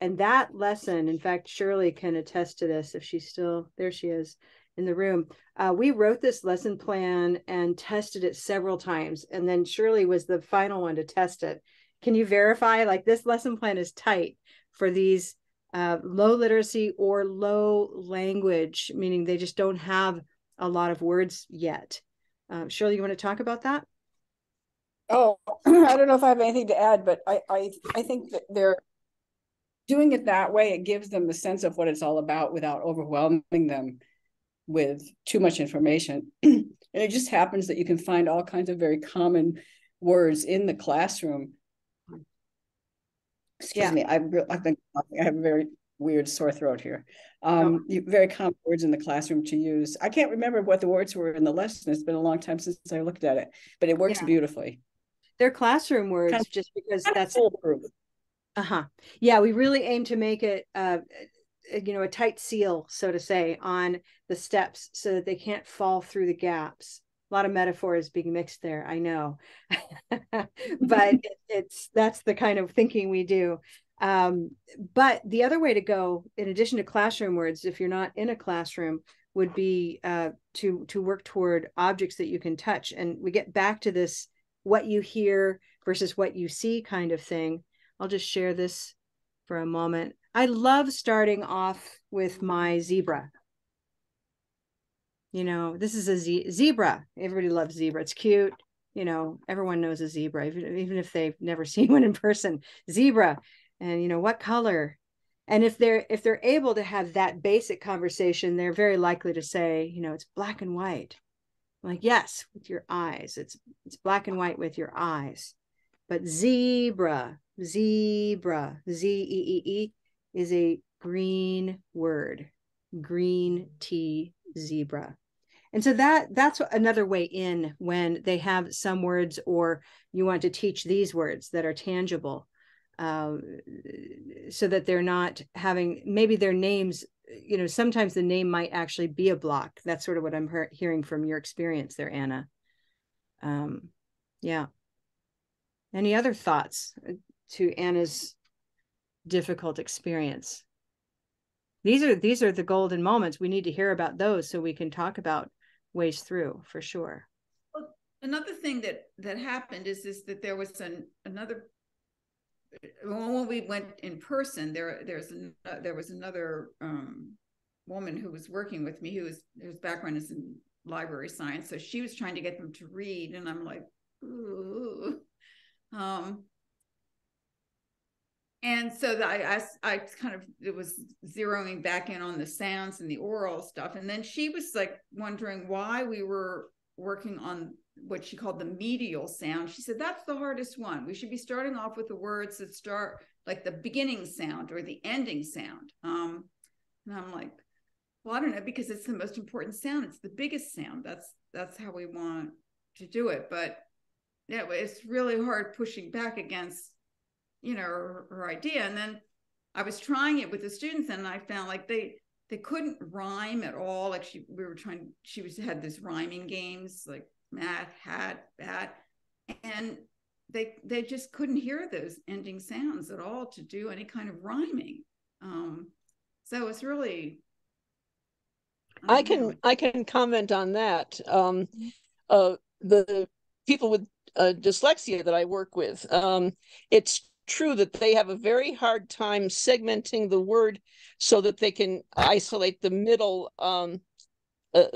And that lesson, in fact, Shirley can attest to this if she's still, there she is in the room. We wrote this lesson plan and tested it several times. And then Shirley was the final one to test it. Can you verify? Like this lesson plan is tight for these low literacy or low language, meaning they just don't have a lot of words yet. Shirley, you want to talk about that? Oh, I don't know if I have anything to add, but I think that they're doing it that way. It gives them the sense of what it's all about without overwhelming them with too much information. And it just happens that you can find all kinds of very common words in the classroom. Excuse me, I've been coughing. I have a very weird sore throat here. Very common words in the classroom to use. I can't remember what the words were in the lesson. It's been a long time since I looked at it, but it works beautifully. They're classroom words kind of, just because that's yeah, we really aim to make it a tight seal, so to say, on the steps so that they can't fall through the gaps. A lot of metaphors being mixed there, I know. But that's the kind of thinking we do. But the other way to go, in addition to classroom words, if you're not in a classroom, would be to work toward objects that you can touch. And we get back to this what you hear versus what you see kind of thing. I'll just share this for a moment. I love starting off with my zebra. You know, this is a zebra. Everybody loves zebra. It's cute. You know, everyone knows a zebra, even if they've never seen one in person. Zebra. And, you know, what color? And if they're able to have that basic conversation, they're very likely to say, you know, it's black and white. I'm like, yes, with your eyes. It's black and white with your eyes. But zebra, zebra, Z-E-E-E is a green word. Green tea, zebra. And so that's another way in when they have some words, or you want to teach these words that are tangible, so that they're not having, maybe their names, you know, sometimes the name might actually be a block. That's sort of what I'm hearing from your experience there, Anna. Yeah. Any other thoughts to Anna's difficult experience? These are the golden moments. We need to hear about those so we can talk about ways through, for sure. Well, another thing that happened is that there was another, when we went in person, there was another woman who was working with me, whose background is in library science. So she was trying to get them to read, and I'm like, ooh. And so I kind of, it was zeroing back in on the sounds and the oral stuff. And then she was like wondering why we were working on what she called the medial sound. She said, that's the hardest one. We should be starting off with the words that start like the beginning sound or the ending sound. And I'm like, well, I don't know, because it's the most important sound. It's the biggest sound. That's how we want to do it. But yeah, it's really hard pushing back against, you know, her idea. And then I was trying it with the students, and I found like they couldn't rhyme at all. Like she had this rhyming games like mat, hat, bat, and they just couldn't hear those ending sounds at all to do any kind of rhyming. So it's really, I can comment on that. The people with dyslexia that I work with, it's true that they have a very hard time segmenting the word so that they can isolate the middle, a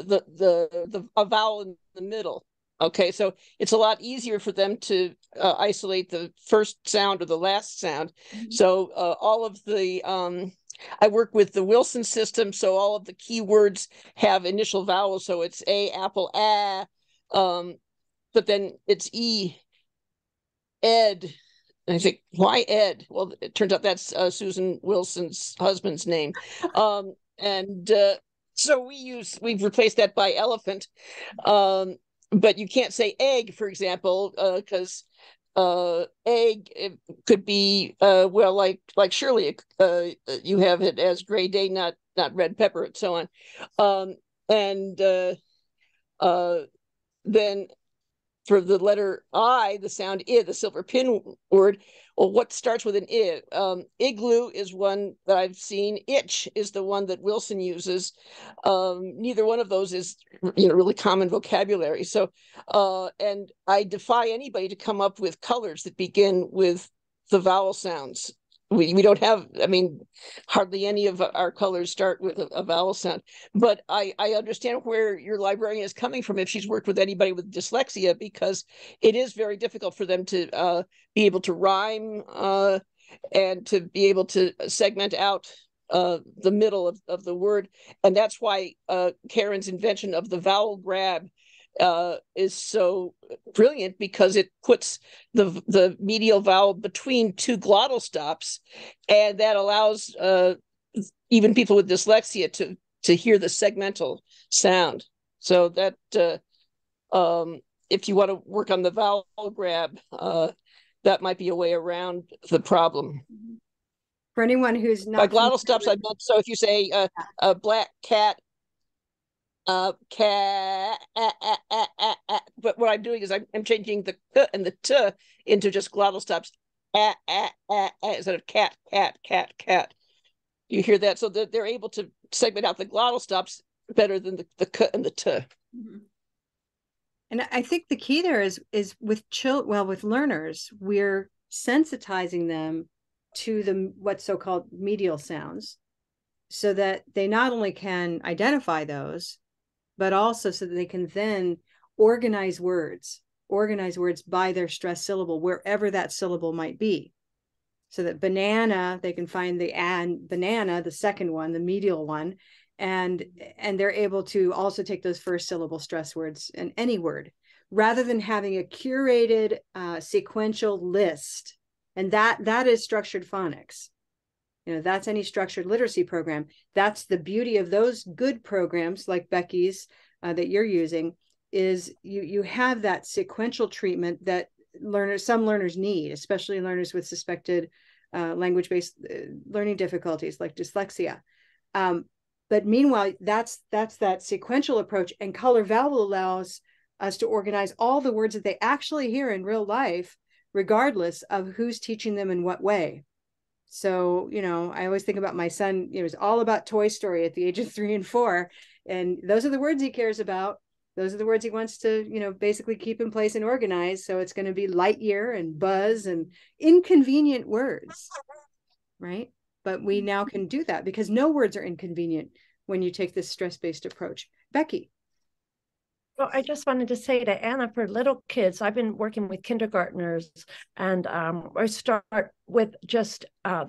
vowel in the middle. Okay, so it's a lot easier for them to isolate the first sound or the last sound. Mm-hmm. So all of the, I work with the Wilson system, so all of the key words have initial vowels. So it's a, apple, ah, but then it's e, ed. And I think, why Ed? Well, it turns out that's Susan Wilson's husband's name. So we've replaced that by elephant. But you can't say egg, for example, because egg, it could be, like Shirley, you have it as gray day, not red pepper, and so on. Then for the letter I, the sound I, the silver pin word, well, what starts with an I? Igloo is one that I've seen. Itch is the one that Wilson uses. Neither one of those is, really common vocabulary. So, and I defy anybody to come up with colors that begin with the vowel sounds. We don't have, hardly any of our colors start with a vowel sound. But I understand where your librarian is coming from if she's worked with anybody with dyslexia, because it is very difficult for them to be able to rhyme and to be able to segment out the middle of the word. And that's why Karen's invention of the vowel grab is so brilliant, because it puts the medial vowel between two glottal stops, and that allows even people with dyslexia to hear the segmental sound. So that if you want to work on the vowel grab, that might be a way around the problem. For anyone who's not... By glottal stops, I meant, so if you say a black cat, but what I'm doing is I'm changing the k and the t into just glottal stops, instead of cat, cat, cat, cat. You hear that? So they're able to segment out the glottal stops better than the k and the t. Mm-hmm. And I think the key there is with with learners, we're sensitizing them to the what's so-called medial sounds, so that they not only can identify those, but also so that they can then organize words by their stressed syllable, wherever that syllable might be. So that banana, they can find the and banana, the second one, the medial one, and they're able to also take those first syllable stress words in any word, rather than having a curated sequential list. And that is structured phonics. You know, that's any structured literacy program. That's the beauty of those good programs like Becky's that you're using, is you have that sequential treatment that some learners need, especially learners with suspected language-based learning difficulties like dyslexia. But meanwhile, that's that sequential approach, and color vowel allows us to organize all the words that they actually hear in real life, regardless of who's teaching them in what way. So, you know, I always think about my son. It was all about Toy Story at the age of 3 and 4. And those are the words he cares about. Those are the words he wants to, you know, basically keep in place and organize. So it's going to be Lightyear and Buzz and inconvenient words, right? But we now can do that because no words are inconvenient when you take this stress-based approach. Becky. Well, I just wanted to say to Anna, for little kids, I've been working with kindergartners, and I start with just,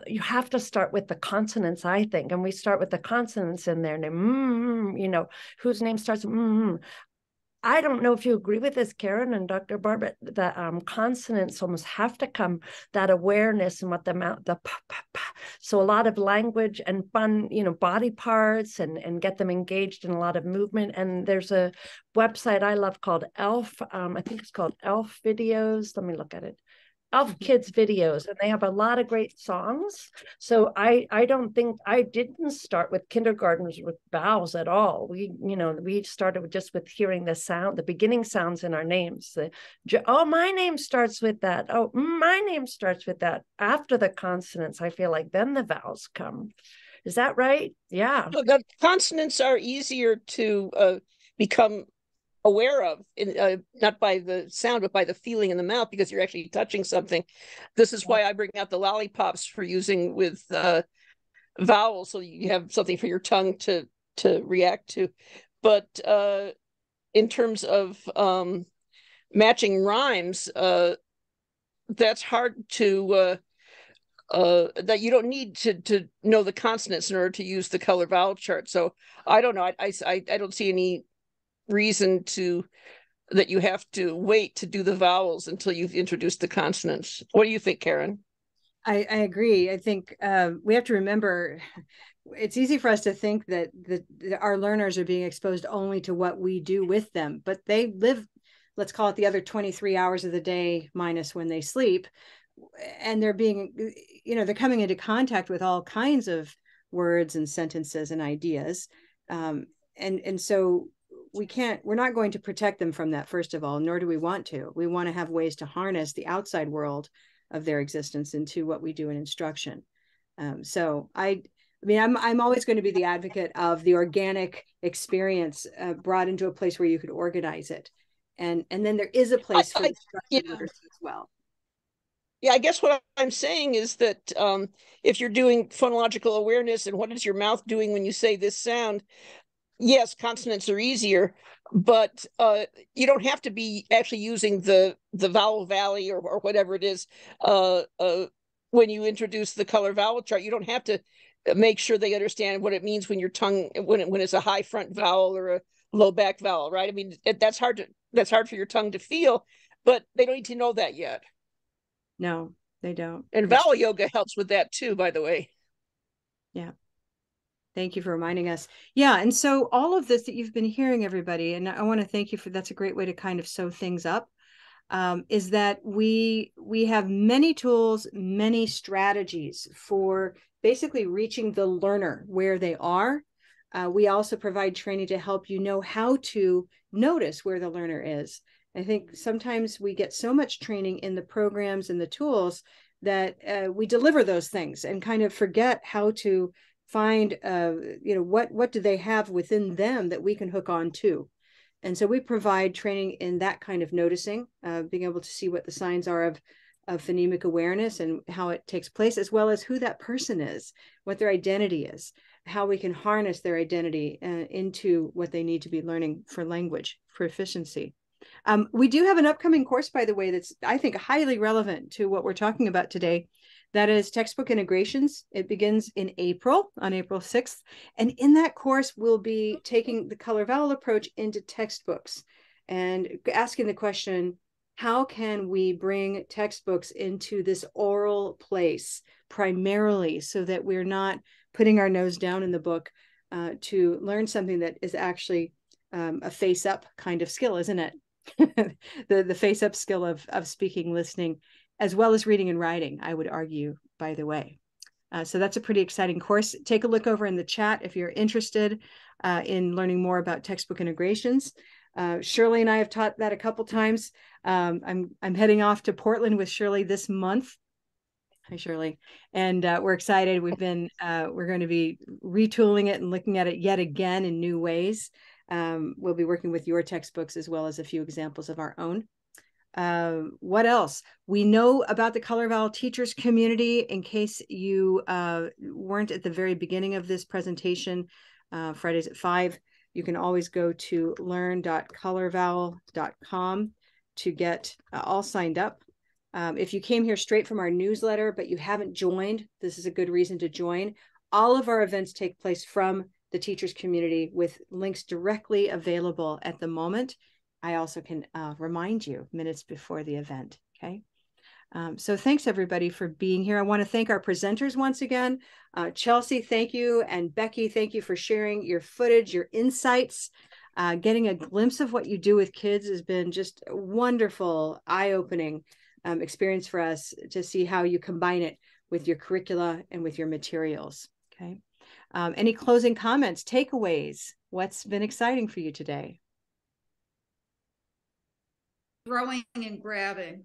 you have to start with the consonants, I think. And we start with the consonants in their name, you know, whose name starts, I don't know if you agree with this, Karen and Dr. Barr, but the consonants almost have to come, that awareness and what the mouth, the pa, pa, pa. So a lot of language and fun, you know, body parts and get them engaged in a lot of movement. And there's a website I love called Elf. I think it's called Elf Videos. Let me look at it. Elf Kids Videos, and they have a lot of great songs. So I don't think, I didn't start with kindergartners with vowels at all. We started just with hearing the sound, the beginning sounds in our names. Oh, my name starts with that. Oh, my name starts with that. After the consonants, I feel like then the vowels come. Is that right? Yeah. So the consonants are easier to become aware of, not by the sound, but by the feeling in the mouth, because you're actually touching something. This is why I bring out the lollipops for using with vowels, so you have something for your tongue to react to. But in terms of matching rhymes, that's hard to, that you don't need to know the consonants in order to use the color vowel chart. So I don't know, I don't see any reason that you have to wait to do the vowels until you've introduced the consonants. What do you think, Karen? I agree. I think we have to remember, it's easy for us to think that our learners are being exposed only to what we do with them, but they live, let's call it, the other 23 hours of the day minus when they sleep, and they're being, you know, they're coming into contact with all kinds of words and sentences and ideas, and so we're not going to protect them from that, first of all, nor do we want to. We want to have ways to harness the outside world of their existence into what we do in instruction. I'm always going to be the advocate of the organic experience brought into a place where you could organize it. And then there is a place for instruction literacy as well. Yeah, I guess what I'm saying is that if you're doing phonological awareness and what is your mouth doing when you say this sound, yes, consonants are easier, but you don't have to be actually using the vowel valley or whatever it is when you introduce the color vowel chart. You don't have to make sure they understand what it means when your tongue, when it's a high front vowel or a low back vowel, right? I mean, that's hard for your tongue to feel, but they don't need to know that yet. No, they don't. And vowel yoga helps with that too, by the way. Yeah. Thank you for reminding us. Yeah, and so all of this that you've been hearing, everybody, and I want to thank you for, that's a great way to kind of sew things up, is that we have many tools, many strategies for basically reaching the learner where they are. We also provide training to help you know how to notice where the learner is. I think sometimes we get so much training in the programs and the tools that we deliver those things and kind of forget how to find, you know, what do they have within them that we can hook on to. And so we provide training in that kind of noticing, being able to see what the signs are of phonemic awareness and how it takes place, as well as who that person is, what their identity is, how we can harness their identity into what they need to be learning for language proficiency. We do have an upcoming course, by the way, that's, I think, highly relevant to what we're talking about today. That is textbook integrations. It begins in April, on April 6th. And in that course, we'll be taking the color vowel approach into textbooks and asking the question, how can we bring textbooks into this oral place primarily so that we're not putting our nose down in the book to learn something that is actually a face-up kind of skill, isn't it? the face-up skill of speaking, listening, as well as reading and writing, I would argue, by the way. So that's a pretty exciting course. Take a look over in the chat if you're interested in learning more about textbook integrations. Shirley and I have taught that a couple times. I'm heading off to Portland with Shirley this month. Hi, Shirley. And we're excited. We're going to be retooling it and looking at it yet again in new ways. We'll be working with your textbooks as well as a few examples of our own. What else? We know about the Color Vowel Teachers Community. In case you weren't at the very beginning of this presentation, Fridays at 5, you can always go to learn.colorvowel.com to get all signed up. If you came here straight from our newsletter, but you haven't joined, this is a good reason to join. All of our events take place from the teachers community with links directly available at the moment. I also can remind you minutes before the event, okay? So thanks everybody for being here. I wanna thank our presenters once again. Chelsea, thank you. And Becky, thank you for sharing your footage, your insights. Getting a glimpse of what you do with kids has been just a wonderful, eye-opening experience for us to see how you combine it with your curricula and with your materials, okay? Any closing comments, takeaways? What's been exciting for you today? Throwing and grabbing.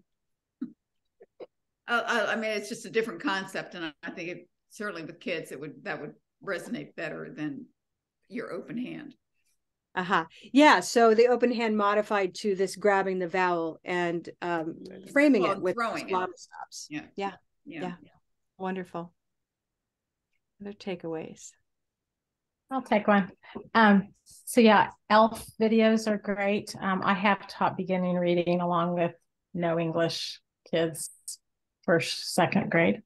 I mean, it's just a different concept, and I think it, certainly with kids, that would resonate better than your open hand. Yeah. So the open hand modified to this grabbing the vowel and framing it with slobber stops. Yeah. Yeah. Yeah. Yeah. Yeah. Wonderful. Other takeaways. I'll take one. So yeah, ELF videos are great. I have taught beginning reading along with no English kids first, second grade.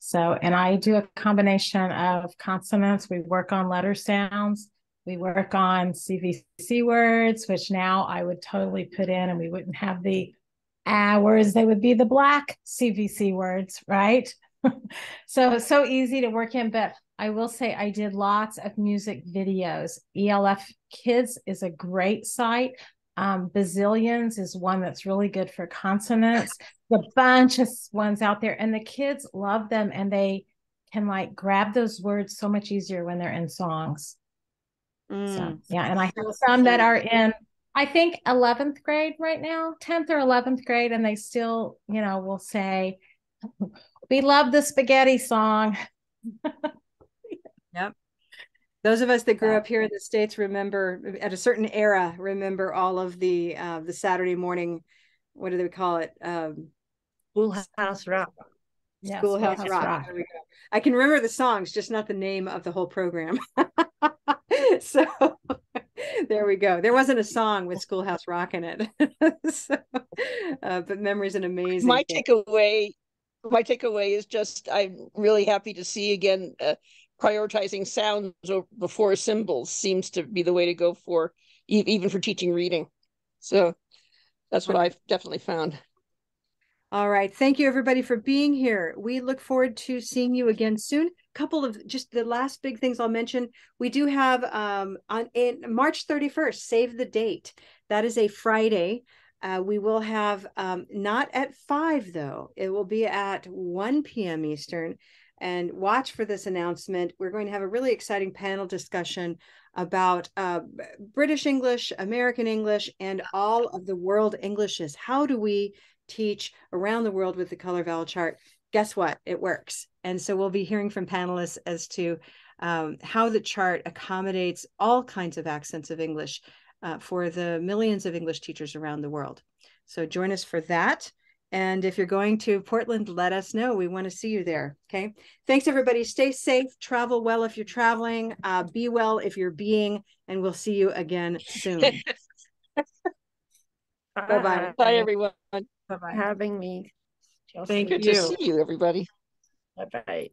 So, and I do a combination of consonants. We work on letter sounds. We work on CVC words, which now I would totally put in and we wouldn't have the words. They would be the black CVC words, right? So it's so easy to work in, but I will say I did lots of music videos. ELF Kids is a great site. Bazillions is one that's really good for consonants. The bunch of ones out there, and the kids love them, and they can like grab those words so much easier when they're in songs. So, yeah, and I have some that are in, I think, 11th grade right now, 10th or 11th grade, and they still, you know, will say, we love the spaghetti song. Yep. Those of us that grew up here in the States remember, at a certain era, remember all of the Saturday morning, what do they call it? Schoolhouse Rock. Yeah, Schoolhouse Rock. Rock. There we go. I can remember the songs, just not the name of the whole program. So there we go. There wasn't a song with Schoolhouse Rock in it. So, but memory's an amazing thing. My takeaway is just I'm really happy to see again prioritizing sounds before symbols seems to be the way to go for even for teaching reading. So that's what I've definitely found. All right. Thank you, everybody, for being here. We look forward to seeing you again soon. couple of just the last big things I'll mention. We do have in March 31st, save the date. That is a Friday. We will have not at 5 though. It will be at 1 p.m. Eastern. And watch for this announcement. We're going to have a really exciting panel discussion about British English, American English, and all of the world Englishes. How do we teach around the world with the color vowel chart? Guess what? It works. And so we'll be hearing from panelists as to how the chart accommodates all kinds of accents of English for the millions of English teachers around the world. So join us for that. And if you're going to Portland, let us know. We want to see you there, okay? Thanks, everybody. Stay safe. Travel well if you're traveling. Be well if you're being. And we'll see you again soon. Bye-bye. Bye, everyone. Bye-bye. Having me. Thank you. Good to see you, everybody. Bye-bye.